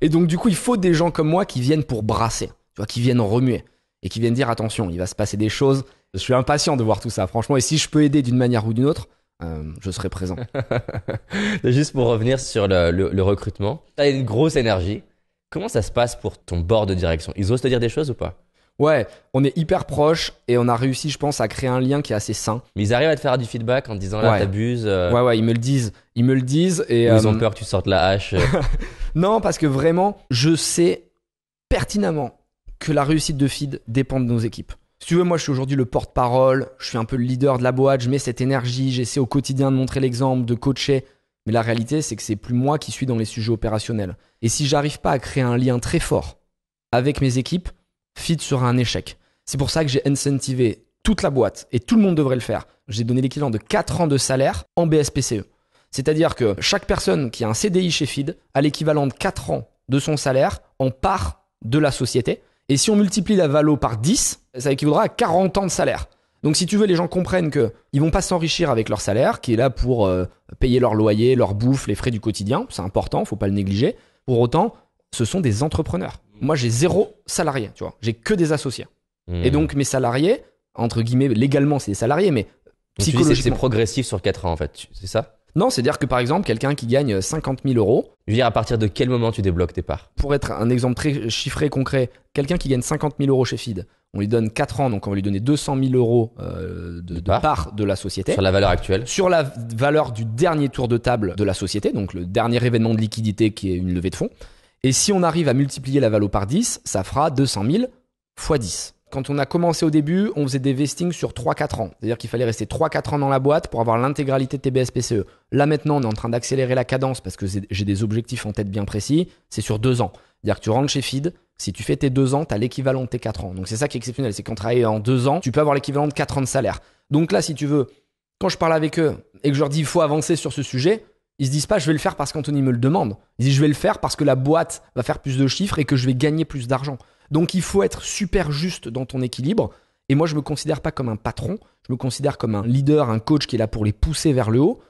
Et donc, du coup, il faut des gens comme moi qui viennent pour brasser, tu vois, qui viennent remuer et qui viennent dire attention, il va se passer des choses. Je suis impatient de voir tout ça, franchement. Et si je peux aider d'une manière ou d'une autre, je serai présent. Juste pour revenir sur le recrutement, tu as une grosse énergie. Comment ça se passe pour ton board de direction ? Ils osent te dire des choses ou pas ? Ouais, on est hyper proches et on a réussi, je pense, à créer un lien qui est assez sain. Mais ils arrivent à te faire du feedback en te disant là, ouais, t'abuses. Ouais, ils me le disent. Ils me le disent. Et ils ont peur que tu sortes la hache. Non, parce que vraiment, je sais pertinemment que la réussite de Feed dépend de nos équipes. Si tu veux, moi, je suis aujourd'hui le porte-parole. Je suis un peu le leader de la boîte. Je mets cette énergie. J'essaie au quotidien de montrer l'exemple, de coacher. Mais la réalité, c'est que c'est plus moi qui suis dans les sujets opérationnels. Et si j'arrive pas à créer un lien très fort avec mes équipes, Feed sera un échec. C'est pour ça que j'ai incentivé toute la boîte et tout le monde devrait le faire. J'ai donné l'équivalent de 4 ans de salaire en BSPCE. C'est-à-dire que chaque personne qui a un CDI chez Feed a l'équivalent de 4 ans de son salaire en part de la société. Et si on multiplie la valo par 10, ça équivaudra à 40 ans de salaire. Donc si tu veux, les gens comprennent qu'ils ne vont pas s'enrichir avec leur salaire qui est là pour payer leur loyer, leur bouffe, les frais du quotidien. C'est important, il ne faut pas le négliger. Pour autant, ce sont des entrepreneurs. Moi, j'ai 0 salarié, tu vois. J'ai que des associés. Mmh. Et donc, mes salariés, entre guillemets, légalement, c'est des salariés, mais donc psychologiquement. Tu dis c'est progressif sur 4 ans, en fait, c'est ça ? Non, c'est-à-dire que par exemple, quelqu'un qui gagne 50 000 euros... Je veux dire, à partir de quel moment tu débloques tes parts? Pour être un exemple très chiffré, concret, quelqu'un qui gagne 50 000 euros chez Feed, on lui donne 4 ans, donc on va lui donner 200 000 euros de part de la société. Sur la valeur actuelle. Sur la valeur du dernier tour de table de la société, donc le dernier événement de liquidité qui est une levée de fonds. Et si on arrive à multiplier la valo par 10, ça fera 200 000 fois 10. Quand on a commencé au début, on faisait des vestings sur 3-4 ans. C'est-à-dire qu'il fallait rester 3-4 ans dans la boîte pour avoir l'intégralité de tes BSPCE. Là, maintenant, on est en train d'accélérer la cadence parce que j'ai des objectifs en tête bien précis. C'est sur 2 ans. C'est-à-dire que tu rentres chez Feed, si tu fais tes 2 ans, tu as l'équivalent de tes 4 ans. Donc, c'est ça qui est exceptionnel. C'est qu'en travaillant en 2 ans, tu peux avoir l'équivalent de 4 ans de salaire. Donc là, si tu veux, quand je parle avec eux et que je leur dis il faut avancer sur ce sujet, ils se disent pas je vais le faire parce qu'Anthony me le demande. Ils disent je vais le faire parce que la boîte va faire plus de chiffres et que je vais gagner plus d'argent. Donc, il faut être super juste dans ton équilibre. Et moi, je ne me considère pas comme un patron. Je me considère comme un leader, un coach qui est là pour les pousser vers le haut.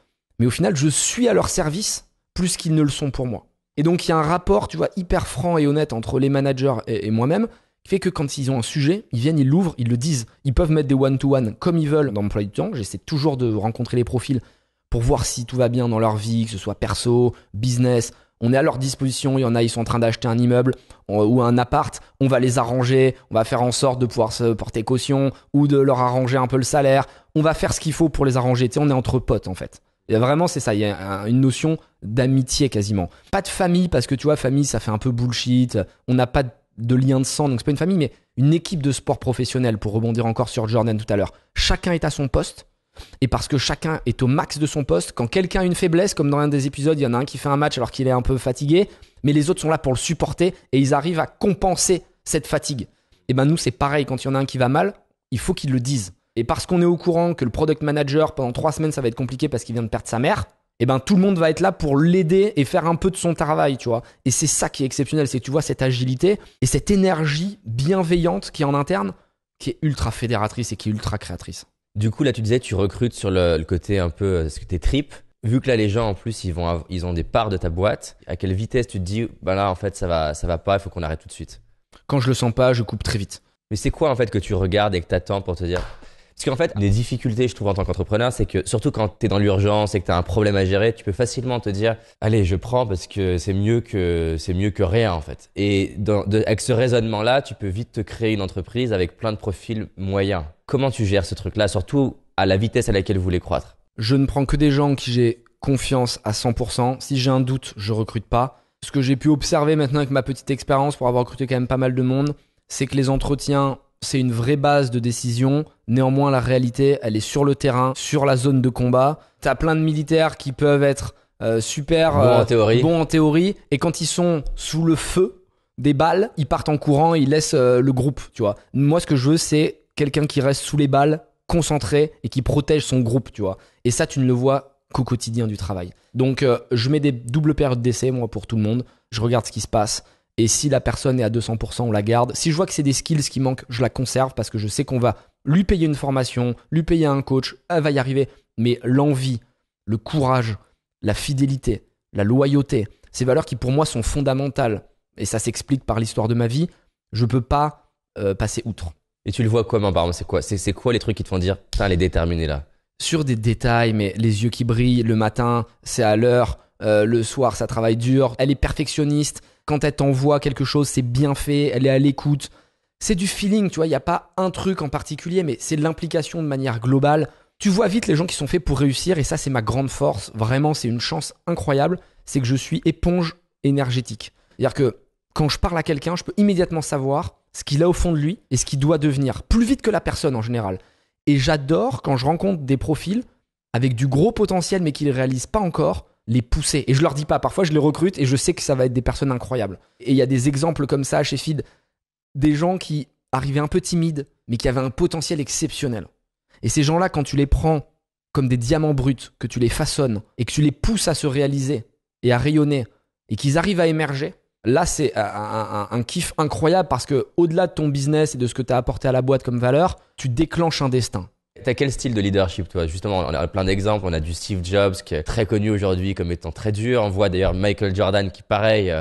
Mais au final, je suis à leur service plus qu'ils ne le sont pour moi. Et donc, il y a un rapport, tu vois, hyper franc et honnête entre les managers et moi-même qui fait que quand ils ont un sujet, ils viennent, ils l'ouvrent, ils le disent. Ils peuvent mettre des one-to-one comme ils veulent dans l'emploi du temps. J'essaie toujours de rencontrer les profils pour voir si tout va bien dans leur vie, que ce soit perso, business. On est à leur disposition, il y en a, ils sont en train d'acheter un immeuble ou un appart, on va les arranger, on va faire en sorte de pouvoir se porter caution ou de leur arranger un peu le salaire. On va faire ce qu'il faut pour les arranger. Tu sais, on est entre potes en fait. Et vraiment, c'est ça, il y a une notion d'amitié quasiment. Pas de famille parce que tu vois, famille, ça fait un peu bullshit. On n'a pas de lien de sang, donc c'est pas une famille, mais une équipe de sport professionnel pour rebondir encore sur Jordan tout à l'heure. Chacun est à son poste. Et parce que chacun est au max de son poste, quand quelqu'un a une faiblesse, comme dans un des épisodes, il y en a un qui fait un match alors qu'il est un peu fatigué, mais les autres sont là pour le supporter et ils arrivent à compenser cette fatigue. Et ben nous, c'est pareil, quand il y en a un qui va mal, il faut qu'ils le disent. Et parce qu'on est au courant que le product manager, pendant 3 semaines, ça va être compliqué parce qu'il vient de perdre sa mère, et ben tout le monde va être là pour l'aider et faire un peu de son travail, tu vois. Et c'est ça qui est exceptionnel, c'est que tu vois cette agilité et cette énergie bienveillante qui est en interne, qui est ultra fédératrice et qui est ultra créatrice. Du coup, là, tu disais, tu recrutes sur le côté un peu, ce que tes tripes. Vu que là, les gens, en plus, ils ont des parts de ta boîte. À quelle vitesse tu te dis, bah là, en fait, ça va pas, il faut qu'on arrête tout de suite? Quand je le sens pas, je coupe très vite. Mais c'est quoi, en fait, que tu regardes et que t'attends pour te dire? Parce qu'en fait, les difficultés, je trouve, en tant qu'entrepreneur, c'est que surtout quand t'es dans l'urgence et que t'as un problème à gérer, tu peux facilement te dire, allez, je prends parce que c'est mieux que rien, en fait. Et avec ce raisonnement-là, tu peux vite te créer une entreprise avec plein de profils moyens. Comment tu gères ce truc-là, surtout à la vitesse à laquelle vous voulez croître? Je ne prends que des gens qui j'ai confiance à 100%. Si j'ai un doute, je recrute pas. Ce que j'ai pu observer maintenant avec ma petite expérience pour avoir recruté quand même pas mal de monde, c'est que les entretiens, c'est une vraie base de décision. Néanmoins, la réalité, elle est sur le terrain, sur la zone de combat. Tu as plein de militaires qui peuvent être super bons en théorie. Et quand ils sont sous le feu des balles, ils partent en courant et ils laissent le groupe. Tu vois. Moi, ce que je veux, c'est quelqu'un qui reste sous les balles, concentré et qui protège son groupe. Tu vois. Et ça, tu ne le vois qu'au quotidien du travail. Donc, je mets des doubles périodes d'essai, moi, pour tout le monde. Je regarde ce qui se passe. Et si la personne est à 200%, on la garde. Si je vois que c'est des skills qui manquent, je la conserve parce que je sais qu'on va lui payer une formation, lui payer un coach, elle va y arriver. Mais l'envie, le courage, la fidélité, la loyauté, ces valeurs qui pour moi sont fondamentales. Et ça s'explique par l'histoire de ma vie. Je ne peux pas passer outre. Et tu le vois comment, par exemple? C'est quoi les trucs qui te font dire « putain, elle est déterminée là ». Sur des détails, mais les yeux qui brillent, le matin, c'est à l'heure, le soir, ça travaille dur. Elle est perfectionniste. Quand elle t'envoie quelque chose, c'est bien fait, elle est à l'écoute. C'est du feeling, tu vois, il n'y a pas un truc en particulier, mais c'est de l'implication de manière globale. Tu vois vite les gens qui sont faits pour réussir et ça, c'est ma grande force. Vraiment, c'est une chance incroyable. C'est que je suis éponge énergétique. C'est-à-dire que quand je parle à quelqu'un, je peux immédiatement savoir ce qu'il a au fond de lui et ce qu'il doit devenir, plus vite que la personne en général. Et j'adore quand je rencontre des profils avec du gros potentiel mais qui ne réalisent pas encore, les pousser. Et je leur dis pas, parfois je les recrute et je sais que ça va être des personnes incroyables. Et il y a des exemples comme ça chez Feed, des gens qui arrivaient un peu timides mais qui avaient un potentiel exceptionnel. Et ces gens-là, quand tu les prends comme des diamants bruts, que tu les façonnes et que tu les pousses à se réaliser et à rayonner et qu'ils arrivent à émerger, là c'est un kiff incroyable parce que au-delà de ton business et de ce que tu as apporté à la boîte comme valeur, tu déclenches un destin. T'as quel style de leadership, toi? Justement, on a plein d'exemples. On a du Steve Jobs qui est très connu aujourd'hui comme étant très dur. On voit d'ailleurs Michael Jordan qui, pareil,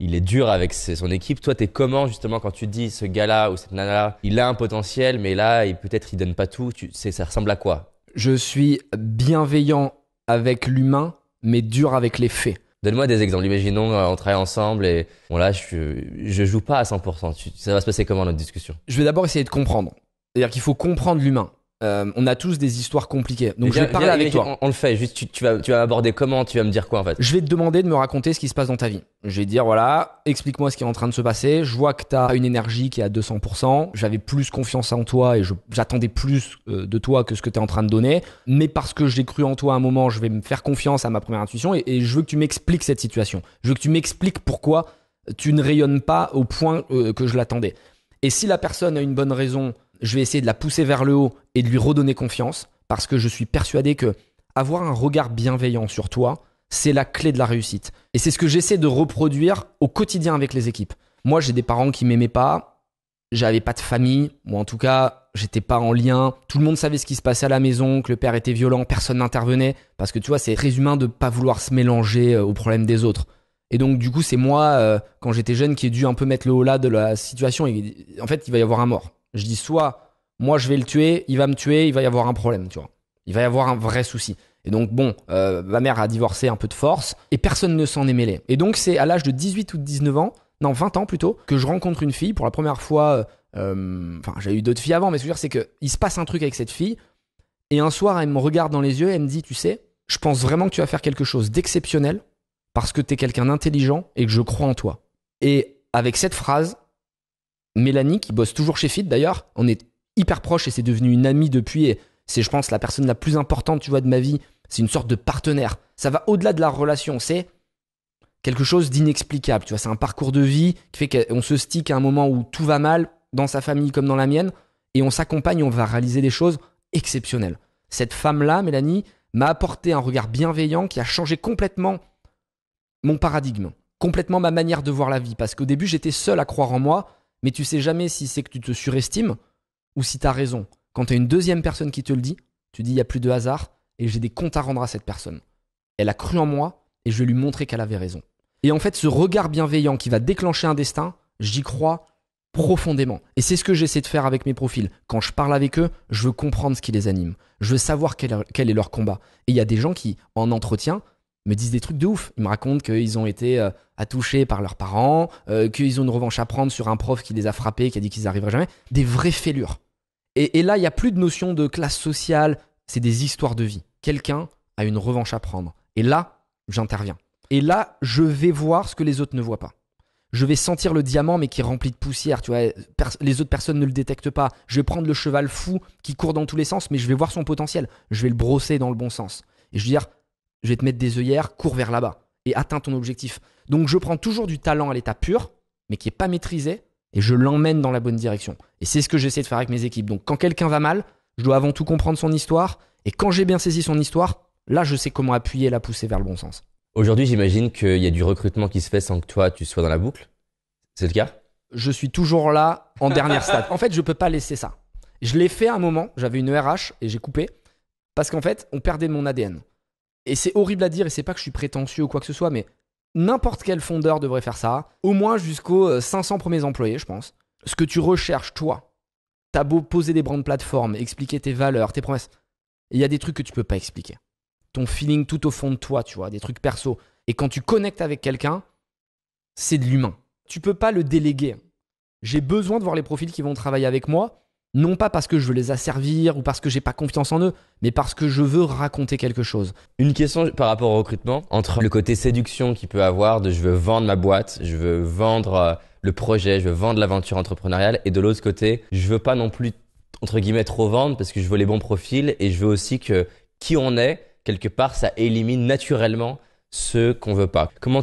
il est dur avec son équipe. Toi, t'es comment justement quand tu te dis ce gars-là ou cette nana-là, il a un potentiel, mais là, peut-être il donne pas tout. Ça ressemble à quoi? Je suis bienveillant avec l'humain, mais dur avec les faits. Donne-moi des exemples. Imaginons, on travaille ensemble et bon là, je joue pas à 100%. Ça va se passer comment notre discussion? Je vais d'abord essayer de comprendre. C'est-à-dire qu'il faut comprendre l'humain. On a tous des histoires compliquées. Donc je vais parler avec toi. On le fait. Juste, tu vas m'aborder comment? Tu vas me dire quoi en fait? Je vais te demander de me raconter ce qui se passe dans ta vie. Je vais te dire voilà, explique-moi ce qui est en train de se passer. Je vois que tu as une énergie qui est à 200%. J'avais plus confiance en toi et j'attendais plus de toi que ce que tu es en train de donner. Mais parce que j'ai cru en toi à un moment, je vais me faire confiance à ma première intuition et je veux que tu m'expliques cette situation. Je veux que tu m'expliques pourquoi tu ne rayonnes pas au point que je l'attendais. Et si la personne a une bonne raison, je vais essayer de la pousser vers le haut et de lui redonner confiance parce que je suis persuadé que avoir un regard bienveillant sur toi, c'est la clé de la réussite. Et c'est ce que j'essaie de reproduire au quotidien avec les équipes. Moi, j'ai des parents qui m'aimaient pas, j'avais pas de famille, moi en tout cas, j'étais pas en lien. Tout le monde savait ce qui se passait à la maison, que le père était violent, personne n'intervenait parce que tu vois, c'est très humain de pas vouloir se mélanger aux problèmes des autres. Et donc du coup, c'est moi quand j'étais jeune qui ai dû un peu mettre le haut là de la situation et en fait, il va y avoir un mort. Je dis soit moi je vais le tuer, il va me tuer, il va y avoir un problème, tu vois. Il va y avoir un vrai souci. Et donc bon, ma mère a divorcé un peu de force et personne ne s'en est mêlé. Et donc c'est à l'âge de 18 ou 19 ans, non 20 ans plutôt, que je rencontre une fille pour la première fois. Enfin, j'ai eu d'autres filles avant, mais ce que je veux dire c'est que il se passe un truc avec cette fille. Et un soir, elle me regarde dans les yeux et elle me dit, tu sais, je pense vraiment que tu vas faire quelque chose d'exceptionnel parce que t'es quelqu'un d'intelligent et que je crois en toi. Et avec cette phrase, Mélanie, qui bosse toujours chez Feed d'ailleurs, on est hyper proches et c'est devenu une amie depuis et c'est je pense la personne la plus importante tu vois de ma vie, c'est une sorte de partenaire. Ça va au-delà de la relation, c'est quelque chose d'inexplicable, tu vois, c'est un parcours de vie qui fait qu'on se stick à un moment où tout va mal dans sa famille comme dans la mienne et on s'accompagne, on va réaliser des choses exceptionnelles. Cette femme-là, Mélanie, m'a apporté un regard bienveillant qui a changé complètement mon paradigme, complètement ma manière de voir la vie parce qu'au début, j'étais seul à croire en moi. Mais tu sais jamais si c'est que tu te surestimes ou si tu as raison. Quand tu as une deuxième personne qui te le dit, tu dis il n'y a plus de hasard et j'ai des comptes à rendre à cette personne. Elle a cru en moi et je vais lui montrer qu'elle avait raison. Et en fait, ce regard bienveillant qui va déclencher un destin, j'y crois profondément. Et c'est ce que j'essaie de faire avec mes profils. Quand je parle avec eux, je veux comprendre ce qui les anime. Je veux savoir quel est leur combat. Et il y a des gens qui, en entretien, me disent des trucs de ouf. Ils me racontent qu'ils ont été attouchés par leurs parents, qu'ils ont une revanche à prendre sur un prof qui les a frappés, qui a dit qu'ils n'arriveraient jamais. Des vraies fêlures. Et là, il n'y a plus de notion de classe sociale. C'est des histoires de vie. Quelqu'un a une revanche à prendre. Et là, j'interviens. Et là, je vais voir ce que les autres ne voient pas. Je vais sentir le diamant, mais qui est rempli de poussière. Tu vois, les autres personnes ne le détectent pas. Je vais prendre le cheval fou qui court dans tous les sens, mais je vais voir son potentiel. Je vais le brosser dans le bon sens. Et je vais dire... Je vais te mettre des œillères, cours vers là-bas et atteins ton objectif. Donc, je prends toujours du talent à l'état pur, mais qui n'est pas maîtrisé et je l'emmène dans la bonne direction. Et c'est ce que j'essaie de faire avec mes équipes. Donc, quand quelqu'un va mal, je dois avant tout comprendre son histoire et quand j'ai bien saisi son histoire, là, je sais comment appuyer et la pousser vers le bon sens. Aujourd'hui, j'imagine qu'il y a du recrutement qui se fait sans que toi, tu sois dans la boucle. C'est le cas? Je suis toujours là en dernière stade. En fait, je ne peux pas laisser ça. Je l'ai fait à un moment, j'avais une RH et j'ai coupé parce qu'en fait, on perdait mon ADN. Et c'est horrible à dire et c'est pas que je suis prétentieux ou quoi que ce soit, mais n'importe quel fondeur devrait faire ça, au moins jusqu'aux 500 premiers employés, je pense. Ce que tu recherches, toi, t'as beau poser des brandes plateformes, expliquer tes valeurs, tes promesses, il y a des trucs que tu peux pas expliquer. Ton feeling tout au fond de toi, tu vois, des trucs perso. Et quand tu connectes avec quelqu'un, c'est de l'humain. Tu peux pas le déléguer. J'ai besoin de voir les profils qui vont travailler avec moi. Non pas parce que je veux les asservir ou parce que j'ai pas confiance en eux, mais parce que je veux raconter quelque chose. Une question par rapport au recrutement, entre le côté séduction qu'il peut avoir de je veux vendre ma boîte, je veux vendre le projet, je veux vendre l'aventure entrepreneuriale et de l'autre côté, je veux pas non plus entre guillemets trop vendre parce que je veux les bons profils et je veux aussi que qui on est, quelque part ça élimine naturellement ceux qu'on veut pas. Comment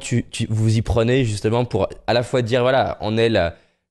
vous y prenez justement pour à la fois dire voilà, on est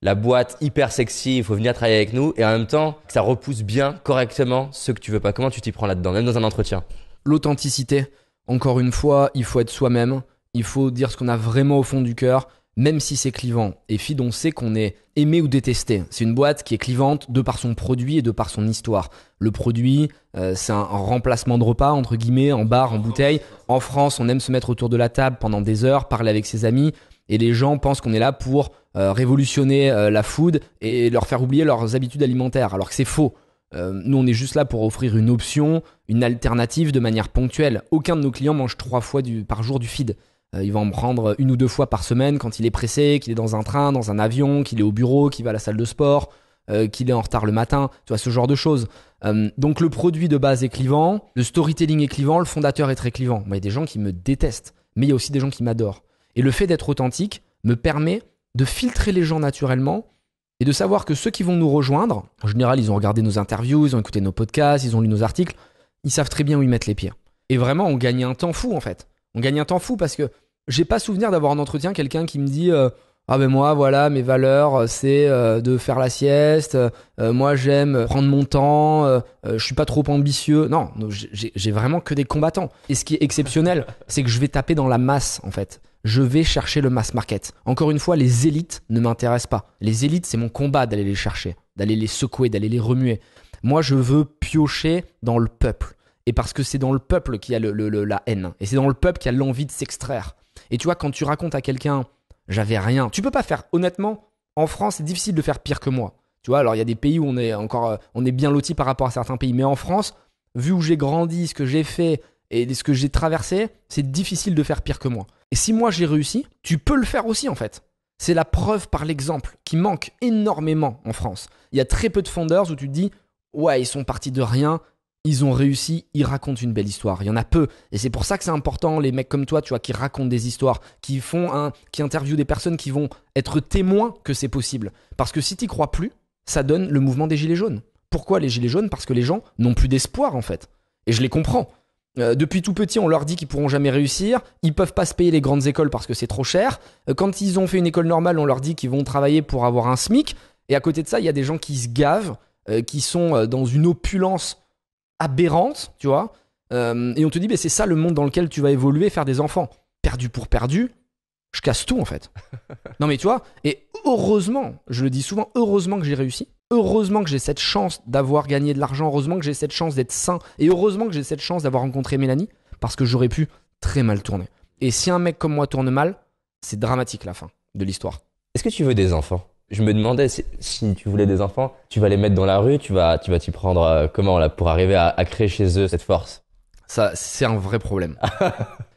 la boîte hyper sexy, il faut venir travailler avec nous et en même temps, ça repousse bien, correctement ceux que tu veux pas. Comment tu t'y prends là-dedans, même dans un entretien? L'authenticité, encore une fois, il faut être soi-même, il faut dire ce qu'on a vraiment au fond du cœur, même si c'est clivant. Et Feed, on sait qu'on est aimé ou détesté. C'est une boîte qui est clivante de par son produit et de par son histoire. Le produit, c'est un remplacement de repas, entre guillemets, en bar, en bouteille. En France, on aime se mettre autour de la table pendant des heures, parler avec ses amis. Et les gens pensent qu'on est là pour révolutionner la food et leur faire oublier leurs habitudes alimentaires, alors que c'est faux. Nous, on est juste là pour offrir une option, une alternative de manière ponctuelle. Aucun de nos clients mange 3 fois par jour du feed. Il va en prendre 1 ou 2 fois par semaine quand il est pressé, qu'il est dans un train, dans un avion, qu'il est au bureau, qu'il va à la salle de sport, qu'il est en retard le matin, tu vois, ce genre de choses. Donc, le produit de base est clivant, le storytelling est clivant, le fondateur est très clivant. Moi, il y a des gens qui me détestent, mais il y a aussi des gens qui m'adorent. Et le fait d'être authentique me permet de filtrer les gens naturellement et de savoir que ceux qui vont nous rejoindre, en général, ils ont regardé nos interviews, ils ont écouté nos podcasts, ils ont lu nos articles, ils savent très bien où ils mettent les pieds. Et vraiment, on gagne un temps fou, en fait. On gagne un temps fou parce que j'ai pas souvenir d'avoir en entretien quelqu'un qui me dit « Ah ben moi, voilà, mes valeurs, c'est de faire la sieste, moi j'aime prendre mon temps, je suis pas trop ambitieux. » Non, j'ai vraiment que des combattants. Et ce qui est exceptionnel, c'est que je vais taper dans la masse, en fait. Je vais chercher le mass market. Encore une fois, les élites ne m'intéressent pas. Les élites, c'est mon combat d'aller les chercher, d'aller les secouer, d'aller les remuer. Moi, je veux piocher dans le peuple. Et parce que c'est dans le peuple qu'il y a la haine. Et c'est dans le peuple qu'il y a l'envie de s'extraire. Et tu vois, quand tu racontes à quelqu'un « j'avais rien », tu peux pas faire, honnêtement, en France, c'est difficile de faire pire que moi. Tu vois, alors il y a des pays où on est bien lotis par rapport à certains pays. Mais en France, vu où j'ai grandi, ce que j'ai fait et ce que j'ai traversé, c'est difficile de faire pire que moi. Et si moi j'ai réussi, tu peux le faire aussi en fait. C'est la preuve par l'exemple qui manque énormément en France. Il y a très peu de founders où tu te dis « ouais, ils sont partis de rien, ils ont réussi, ils racontent une belle histoire ». Il y en a peu et c'est pour ça que c'est important les mecs comme toi, tu vois, qui racontent des histoires, qui interviewent des personnes qui vont être témoins que c'est possible. Parce que si tu n'y crois plus, ça donne le mouvement des gilets jaunes. Pourquoi les gilets jaunes ? Parce que les gens n'ont plus d'espoir en fait. Et je les comprends. Depuis tout petit, on leur dit qu'ils pourront jamais réussir. Ils peuvent pas se payer les grandes écoles parce que c'est trop cher. Quand ils ont fait une école normale, on leur dit qu'ils vont travailler pour avoir un SMIC. Et à côté de ça, il y a des gens qui se gavent, qui sont dans une opulence aberrante, tu vois. Et on te dit, bah, c'est ça le monde dans lequel tu vas évoluer, faire des enfants. Perdu pour perdu, je casse tout en fait. Non mais tu vois, et heureusement, je le dis souvent, heureusement que j'ai réussi. Heureusement que j'ai cette chance d'avoir gagné de l'argent, heureusement que j'ai cette chance d'être sain et heureusement que j'ai cette chance d'avoir rencontré Mélanie parce que j'aurais pu très mal tourner. Et si un mec comme moi tourne mal, c'est dramatique la fin de l'histoire. Est-ce que tu veux des enfants ? Je me demandais si tu voulais des enfants, tu vas les mettre dans la rue, tu vas t'y prendre comment là pour arriver à créer chez eux cette force ? Ça, c'est un vrai problème.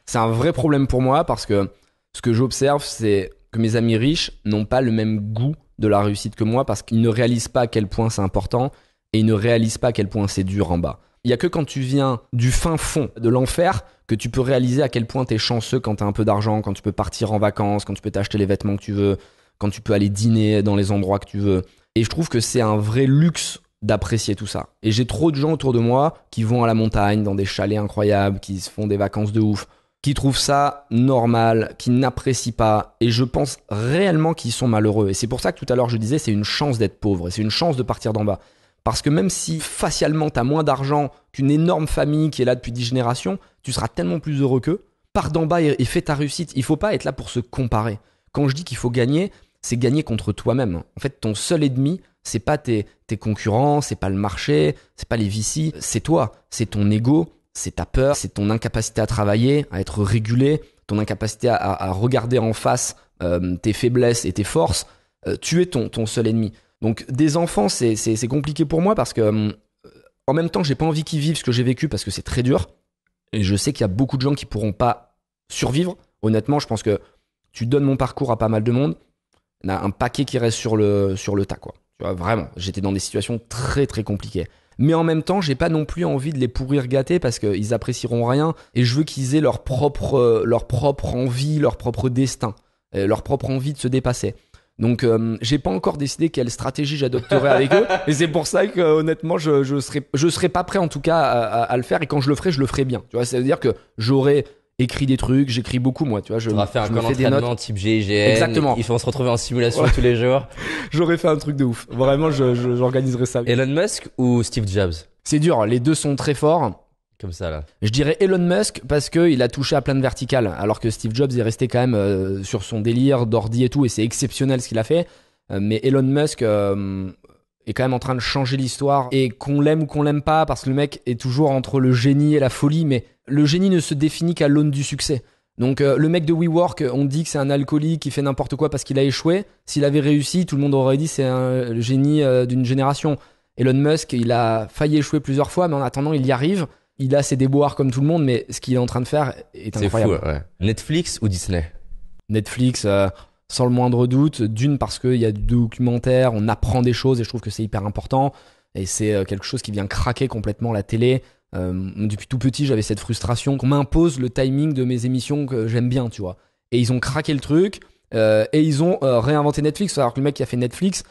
C'est un vrai problème pour moi parce que ce que j'observe, c'est que mes amis riches n'ont pas le même goût de la réussite que moi parce qu'ils ne réalisent pas à quel point c'est important et ils ne réalisent pas à quel point c'est dur en bas. Il n'y a que quand tu viens du fin fond de l'enfer que tu peux réaliser à quel point tu es chanceux quand tu as un peu d'argent, quand tu peux partir en vacances, quand tu peux t'acheter les vêtements que tu veux, quand tu peux aller dîner dans les endroits que tu veux. Et je trouve que c'est un vrai luxe d'apprécier tout ça. Et j'ai trop de gens autour de moi qui vont à la montagne, dans des chalets incroyables, qui se font des vacances de ouf, qui trouvent ça normal, qui n'apprécient pas, et je pense réellement qu'ils sont malheureux. Et c'est pour ça que tout à l'heure je disais c'est une chance d'être pauvre, et c'est une chance de partir d'en bas. Parce que même si facialement t'as moins d'argent qu'une énorme famille qui est là depuis 10 générations, tu seras tellement plus heureux qu'eux. Pars d'en bas et fais ta réussite. Il faut pas être là pour se comparer. Quand je dis qu'il faut gagner, c'est gagner contre toi-même. En fait, ton seul ennemi, c'est pas tes concurrents, c'est pas le marché, c'est pas les VC, c'est toi, c'est ton ego. C'est ta peur, c'est ton incapacité à travailler, à être régulé, ton incapacité à regarder en face tes faiblesses et tes forces. Tu es ton seul ennemi. Donc, des enfants, c'est compliqué pour moi parce que en même temps, j'ai pas envie qu'ils vivent ce que j'ai vécu parce que c'est très dur. Et je sais qu'il y a beaucoup de gens qui pourront pas survivre. Honnêtement, je pense que tu donnes mon parcours à pas mal de monde. Il y en a un paquet qui reste sur le tas, quoi. Tu vois, vraiment, j'étais dans des situations très, très compliquées. Mais en même temps, j'ai pas non plus envie de les pourrir gâter parce qu'ils apprécieront rien et je veux qu'ils aient leur propre envie, leur propre destin, leur propre envie de se dépasser. Donc, j'ai pas encore décidé quelle stratégie j'adopterai avec eux et c'est pour ça que honnêtement, je serai pas prêt en tout cas à le faire et quand je le ferai bien. Tu vois, ça veut dire que j'aurai écrit des trucs, j'écris beaucoup moi, tu vois, je faire un entraînement type GIGN. Exactement. Ils vont se retrouver en simulation tous les jours. J'aurais fait un truc de ouf. Vraiment, j'organiserais ça. Elon Musk ou Steve Jobs? C'est dur, les deux sont très forts. Comme ça là. Je dirais Elon Musk parce que il a touché à plein de verticales alors que Steve Jobs est resté quand même sur son délire d'ordi et tout et c'est exceptionnel ce qu'il a fait mais Elon Musk est quand même en train de changer l'histoire et qu'on l'aime ou qu'on l'aime pas parce que le mec est toujours entre le génie et la folie mais le génie ne se définit qu'à l'aune du succès. Donc le mec de WeWork, on dit que c'est un alcoolique qui fait n'importe quoi parce qu'il a échoué. S'il avait réussi, tout le monde aurait dit c'est le génie d'une génération. Elon Musk, il a failli échouer plusieurs fois, mais en attendant, il y arrive. Il a ses déboires comme tout le monde, mais ce qu'il est en train de faire est incroyable. C'est fou, ouais. Netflix ou Disney? Netflix, sans le moindre doute. D'une, parce qu'il y a du documentaire, on apprend des choses et je trouve que c'est hyper important. Et c'est quelque chose qui vient craquer complètement la télé. Depuis tout petit, j'avais cette frustration qu'on m'impose le timing de mes émissions que j'aime bien, tu vois. Et ils ont craqué le truc et ils ont réinventé Netflix. Alors que le mec qui a fait Netflix,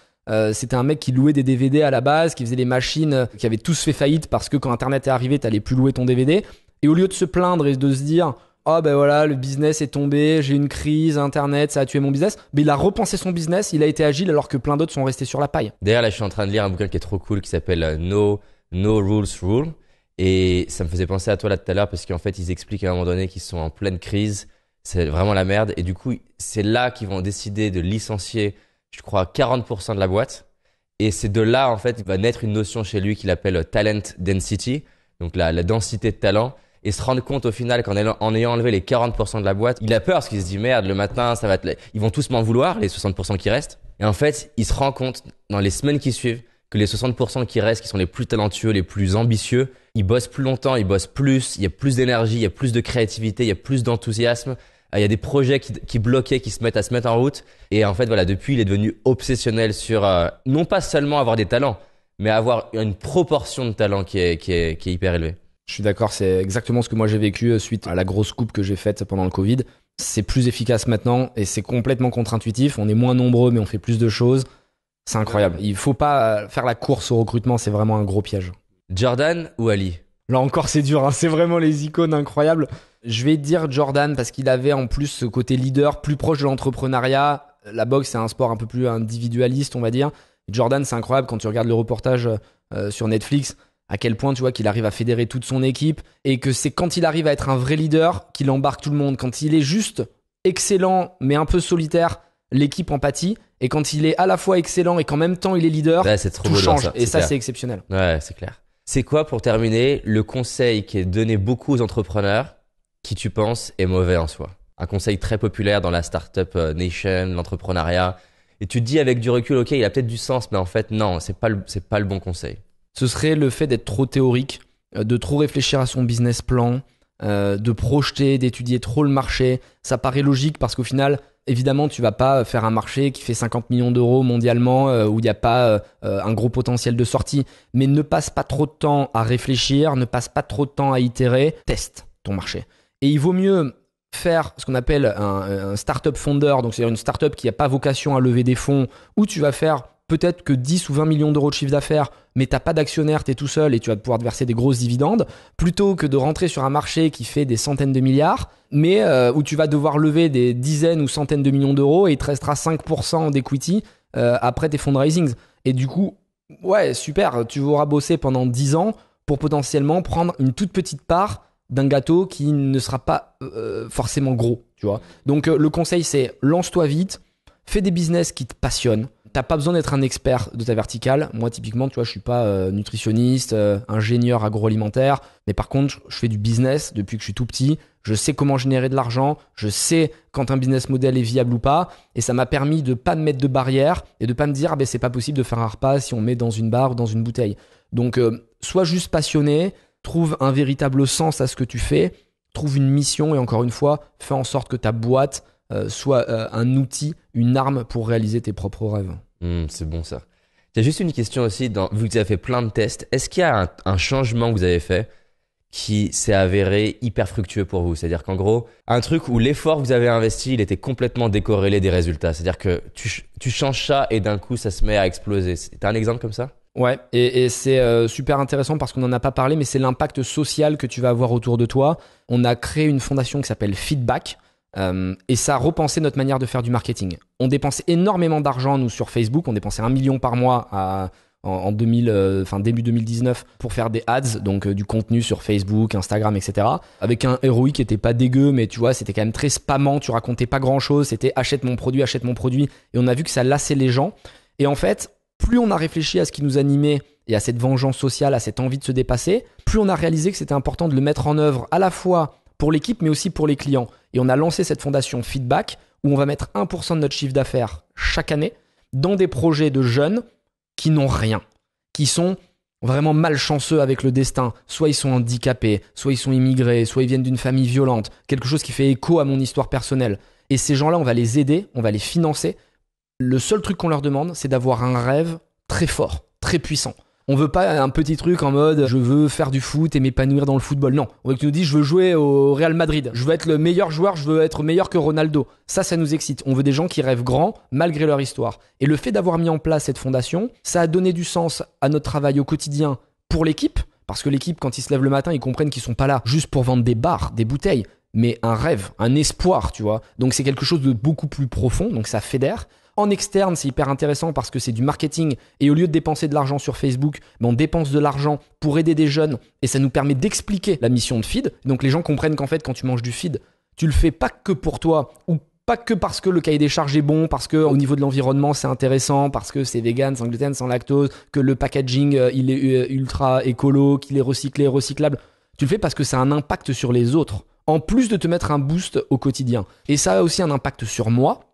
c'était un mec qui louait des DVD à la base, qui faisait les machines, qui avaient tous fait faillite parce que quand Internet est arrivé, t'allais plus louer ton DVD. Et au lieu de se plaindre et de se dire « Ah ben voilà, le business est tombé, j'ai une crise, Internet, ça a tué mon business », mais il a repensé son business, il a été agile alors que plein d'autres sont restés sur la paille. D'ailleurs, là, je suis en train de lire un bouquin qui est trop cool qui s'appelle « No Rules Rule ». Et ça me faisait penser à toi là tout à l'heure parce qu'en fait, ils expliquent à un moment donné qu'ils sont en pleine crise. C'est vraiment la merde. Et du coup, c'est là qu'ils vont décider de licencier, je crois, 40% de la boîte. Et c'est de là, en fait, va naître une notion chez lui qu'il appelle talent density, donc la densité de talent. Et se rendre compte au final qu'en ayant enlevé les 40% de la boîte, il a peur parce qu'il se dit merde, le matin, ça va être... Ils vont tous m'en vouloir, les 60% qui restent. Et en fait, il se rend compte dans les semaines qui suivent que les 60% qui restent, qui sont les plus talentueux, les plus ambitieux, ils bossent plus longtemps, ils bossent plus, il y a plus d'énergie, il y a plus de créativité, il y a plus d'enthousiasme. Il y a des projets qui bloquaient, qui se mettent en route. Et en fait, voilà, depuis, il est devenu obsessionnel sur non pas seulement avoir des talents, mais avoir une proportion de talent qui est hyper élevée. Je suis d'accord, c'est exactement ce que moi j'ai vécu suite à la grosse coupe que j'ai faite pendant le Covid. C'est plus efficace maintenant et c'est complètement contre-intuitif. On est moins nombreux, mais on fait plus de choses. C'est incroyable. Il faut pas faire la course au recrutement, c'est vraiment un gros piège. Jordan ou Ali? Là encore, c'est dur, hein. C'est vraiment les icônes incroyables. Je vais dire Jordan parce qu'il avait en plus ce côté leader, plus proche de l'entrepreneuriat. La boxe, c'est un sport un peu plus individualiste, on va dire. Jordan, c'est incroyable quand tu regardes le reportage sur Netflix, à quel point tu vois qu'il arrive à fédérer toute son équipe et que c'est quand il arrive à être un vrai leader qu'il embarque tout le monde. Quand il est juste excellent mais un peu solitaire, l'équipe en pâtit. Et quand il est à la fois excellent et qu'en même temps il est leader, ouais, c'est trop tout change. Ça. Et ça, c'est exceptionnel. Ouais, c'est clair. C'est quoi, pour terminer, le conseil qui est donné beaucoup aux entrepreneurs qui, tu penses, est mauvais en soi? Un conseil très populaire dans la startup nation, l'entrepreneuriat. Et tu te dis avec du recul, ok, il a peut-être du sens, mais en fait, non, c'est pas le bon conseil. Ce serait le fait d'être trop théorique, de trop réfléchir à son business plan, de projeter, d'étudier trop le marché. Ça paraît logique parce qu'au final, évidemment, tu vas pas faire un marché qui fait 50 millions d'euros mondialement où il n'y a pas un gros potentiel de sortie. Mais ne passe pas trop de temps à réfléchir, ne passe pas trop de temps à itérer. Teste ton marché. Et il vaut mieux faire ce qu'on appelle un startup founder, donc c'est-à-dire une startup qui n'a pas vocation à lever des fonds, où tu vas faire peut-être que 10 ou 20 millions d'euros de chiffre d'affaires, mais tu n'as pas d'actionnaire, tu es tout seul et tu vas pouvoir te verser des grosses dividendes, plutôt que de rentrer sur un marché qui fait des centaines de milliards, mais où tu vas devoir lever des dizaines ou centaines de millions d'euros et il te restera 5% d'equity après tes fundraisings. Et du coup, ouais, super, tu auras bossé pendant 10 ans pour potentiellement prendre une toute petite part d'un gâteau qui ne sera pas forcément gros, tu vois. Donc, le conseil, c'est lance-toi vite, fais des business qui te passionnent. T'as pas besoin d'être un expert de ta verticale. Moi, typiquement, tu vois, je suis pas nutritionniste, ingénieur agroalimentaire. Mais par contre, je fais du business depuis que je suis tout petit. Je sais comment générer de l'argent. Je sais quand un business model est viable ou pas. Et ça m'a permis de pas me mettre de barrière et de pas me dire, ah ben, c'est pas possible de faire un repas si on met dans une barre ou dans une bouteille. Donc, sois juste passionné. Trouve un véritable sens à ce que tu fais. Trouve une mission. Et encore une fois, fais en sorte que ta boîte soit un outil, une arme pour réaliser tes propres rêves. C'est bon ça. J'ai juste une question aussi, vu que tu as fait plein de tests, est-ce qu'il y a un changement que vous avez fait qui s'est avéré hyper fructueux pour vous? C'est-à-dire qu'en gros, un truc où l'effort que vous avez investi, il était complètement décorrélé des résultats. C'est-à-dire que tu changes ça et d'un coup, ça se met à exploser. T'as un exemple comme ça? Ouais, et c'est super intéressant parce qu'on n'en a pas parlé, mais c'est l'impact social que tu vas avoir autour de toi. On a créé une fondation qui s'appelle Feedback. Et ça a repensé notre manière de faire du marketing. On dépensait énormément d'argent, nous, sur Facebook. On dépensait 1 million par mois en début 2019 pour faire des ads, donc du contenu sur Facebook, Instagram, etc. Avec un ROI qui n'était pas dégueu, mais tu vois, c'était quand même très spammant. Tu racontais pas grand-chose. C'était achète mon produit. Et on a vu que ça lassait les gens. Et en fait, plus on a réfléchi à ce qui nous animait et à cette vengeance sociale, à cette envie de se dépasser, plus on a réalisé que c'était important de le mettre en œuvre à la fois pour l'équipe, mais aussi pour les clients. Et on a lancé cette fondation Feedback où on va mettre 1% de notre chiffre d'affaires chaque année dans des projets de jeunes qui n'ont rien, qui sont vraiment malchanceux avec le destin. Soit ils sont handicapés, soit ils sont immigrés, soit ils viennent d'une famille violente. Quelque chose qui fait écho à mon histoire personnelle. Et ces gens-là, on va les aider, on va les financer. Le seul truc qu'on leur demande, c'est d'avoir un rêve très fort, très puissant. On veut pas un petit truc en mode « je veux faire du foot et m'épanouir dans le football ». Non, on veut que tu nous dises « je veux jouer au Real Madrid, je veux être le meilleur joueur, je veux être meilleur que Ronaldo ». Ça nous excite. On veut des gens qui rêvent grand malgré leur histoire. Et le fait d'avoir mis en place cette fondation, ça a donné du sens à notre travail au quotidien pour l'équipe. Parce que l'équipe, quand ils se lèvent le matin, ils comprennent qu'ils sont pas là juste pour vendre des bars, des bouteilles, mais un rêve, un espoir, tu vois. Donc c'est quelque chose de beaucoup plus profond, donc ça fédère. En externe, c'est hyper intéressant parce que c'est du marketing et au lieu de dépenser de l'argent sur Facebook, on dépense de l'argent pour aider des jeunes et ça nous permet d'expliquer la mission de Feed. Donc les gens comprennent qu'en fait, quand tu manges du Feed, tu le fais pas que pour toi ou pas que parce que le cahier des charges est bon, parce qu'au niveau de l'environnement, c'est intéressant, parce que c'est vegan, sans gluten, sans lactose, que le packaging, il est ultra écolo, qu'il est recyclé, recyclable. Tu le fais parce que ça a un impact sur les autres en plus de te mettre un boost au quotidien. Et ça a aussi un impact sur moi.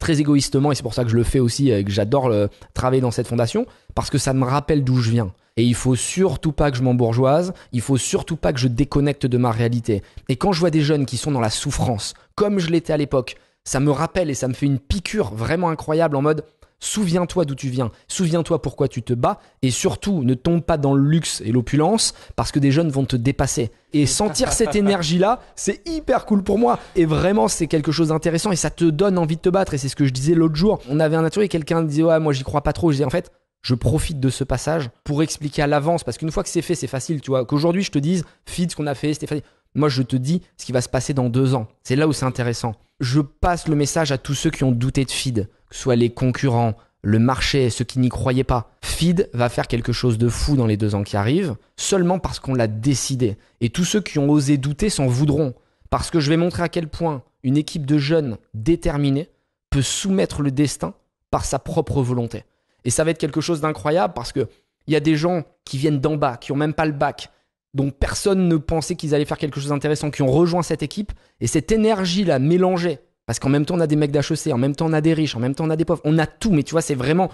Très égoïstement, et c'est pour ça que je le fais aussi et que j'adore travailler dans cette fondation, parce que ça me rappelle d'où je viens. Et il faut surtout pas que je m'embourgeoise, il faut surtout pas que je déconnecte de ma réalité. Et quand je vois des jeunes qui sont dans la souffrance, comme je l'étais à l'époque, ça me rappelle et ça me fait une piqûre vraiment incroyable en mode souviens-toi d'où tu viens, souviens-toi pourquoi tu te bats et surtout ne tombe pas dans le luxe et l'opulence parce que des jeunes vont te dépasser. Et sentir cette énergie-là, c'est hyper cool pour moi. Et vraiment, c'est quelque chose d'intéressant et ça te donne envie de te battre. Et c'est ce que je disais l'autre jour. On avait un atelier et quelqu'un disait « ouais, moi j'y crois pas trop ». Je disais en fait, je profite de ce passage pour expliquer à l'avance parce qu'une fois que c'est fait, c'est facile. Tu vois, qu'aujourd'hui je te dise « Feed, ce qu'on a fait, c'était facile ». Moi, je te dis ce qui va se passer dans 2 ans. C'est là où c'est intéressant. Je passe le message à tous ceux qui ont douté de Feed, que ce soit les concurrents, le marché, ceux qui n'y croyaient pas. Feed va faire quelque chose de fou dans les 2 ans qui arrivent, seulement parce qu'on l'a décidé. Et tous ceux qui ont osé douter s'en voudront, parce que je vais montrer à quel point une équipe de jeunes déterminés peut soumettre le destin par sa propre volonté. Et ça va être quelque chose d'incroyable, parce qu'il y a des gens qui viennent d'en bas, qui n'ont même pas le bac, dont personne ne pensait qu'ils allaient faire quelque chose d'intéressant, qui ont rejoint cette équipe et cette énergie-là mélangée. Parce qu'en même temps, on a des mecs d'HEC, en même temps, on a des riches, en même temps, on a des pauvres. On a tout, mais tu vois, c'est vraiment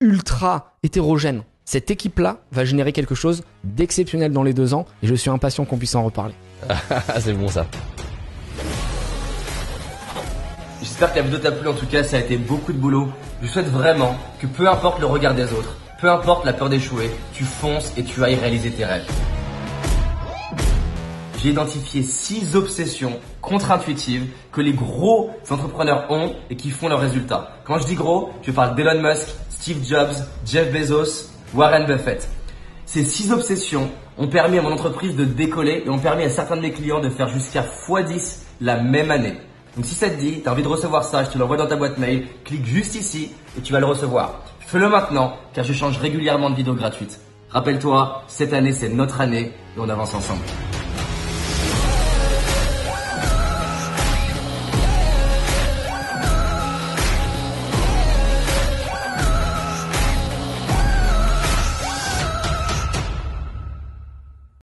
ultra hétérogène. Cette équipe-là va générer quelque chose d'exceptionnel dans les 2 ans et je suis impatient qu'on puisse en reparler. C'est bon ça. J'espère que la vidéo t'a plu. En tout cas, ça a été beaucoup de boulot. Je souhaite vraiment que peu importe le regard des autres, peu importe la peur d'échouer, tu fonces et tu ailles réaliser tes rêves. J'ai identifié 6 obsessions contre-intuitives que les gros entrepreneurs ont et qui font leurs résultats. Quand je dis gros, je parle d'Elon Musk, Steve Jobs, Jeff Bezos, Warren Buffett. Ces 6 obsessions ont permis à mon entreprise de décoller et ont permis à certains de mes clients de faire jusqu'à x10 la même année. Donc si ça te dit, tu as envie de recevoir ça, je te l'envoie dans ta boîte mail, clique juste ici et tu vas le recevoir. Fais-le maintenant car je change régulièrement de vidéos gratuites. Rappelle-toi, cette année c'est notre année et on avance ensemble.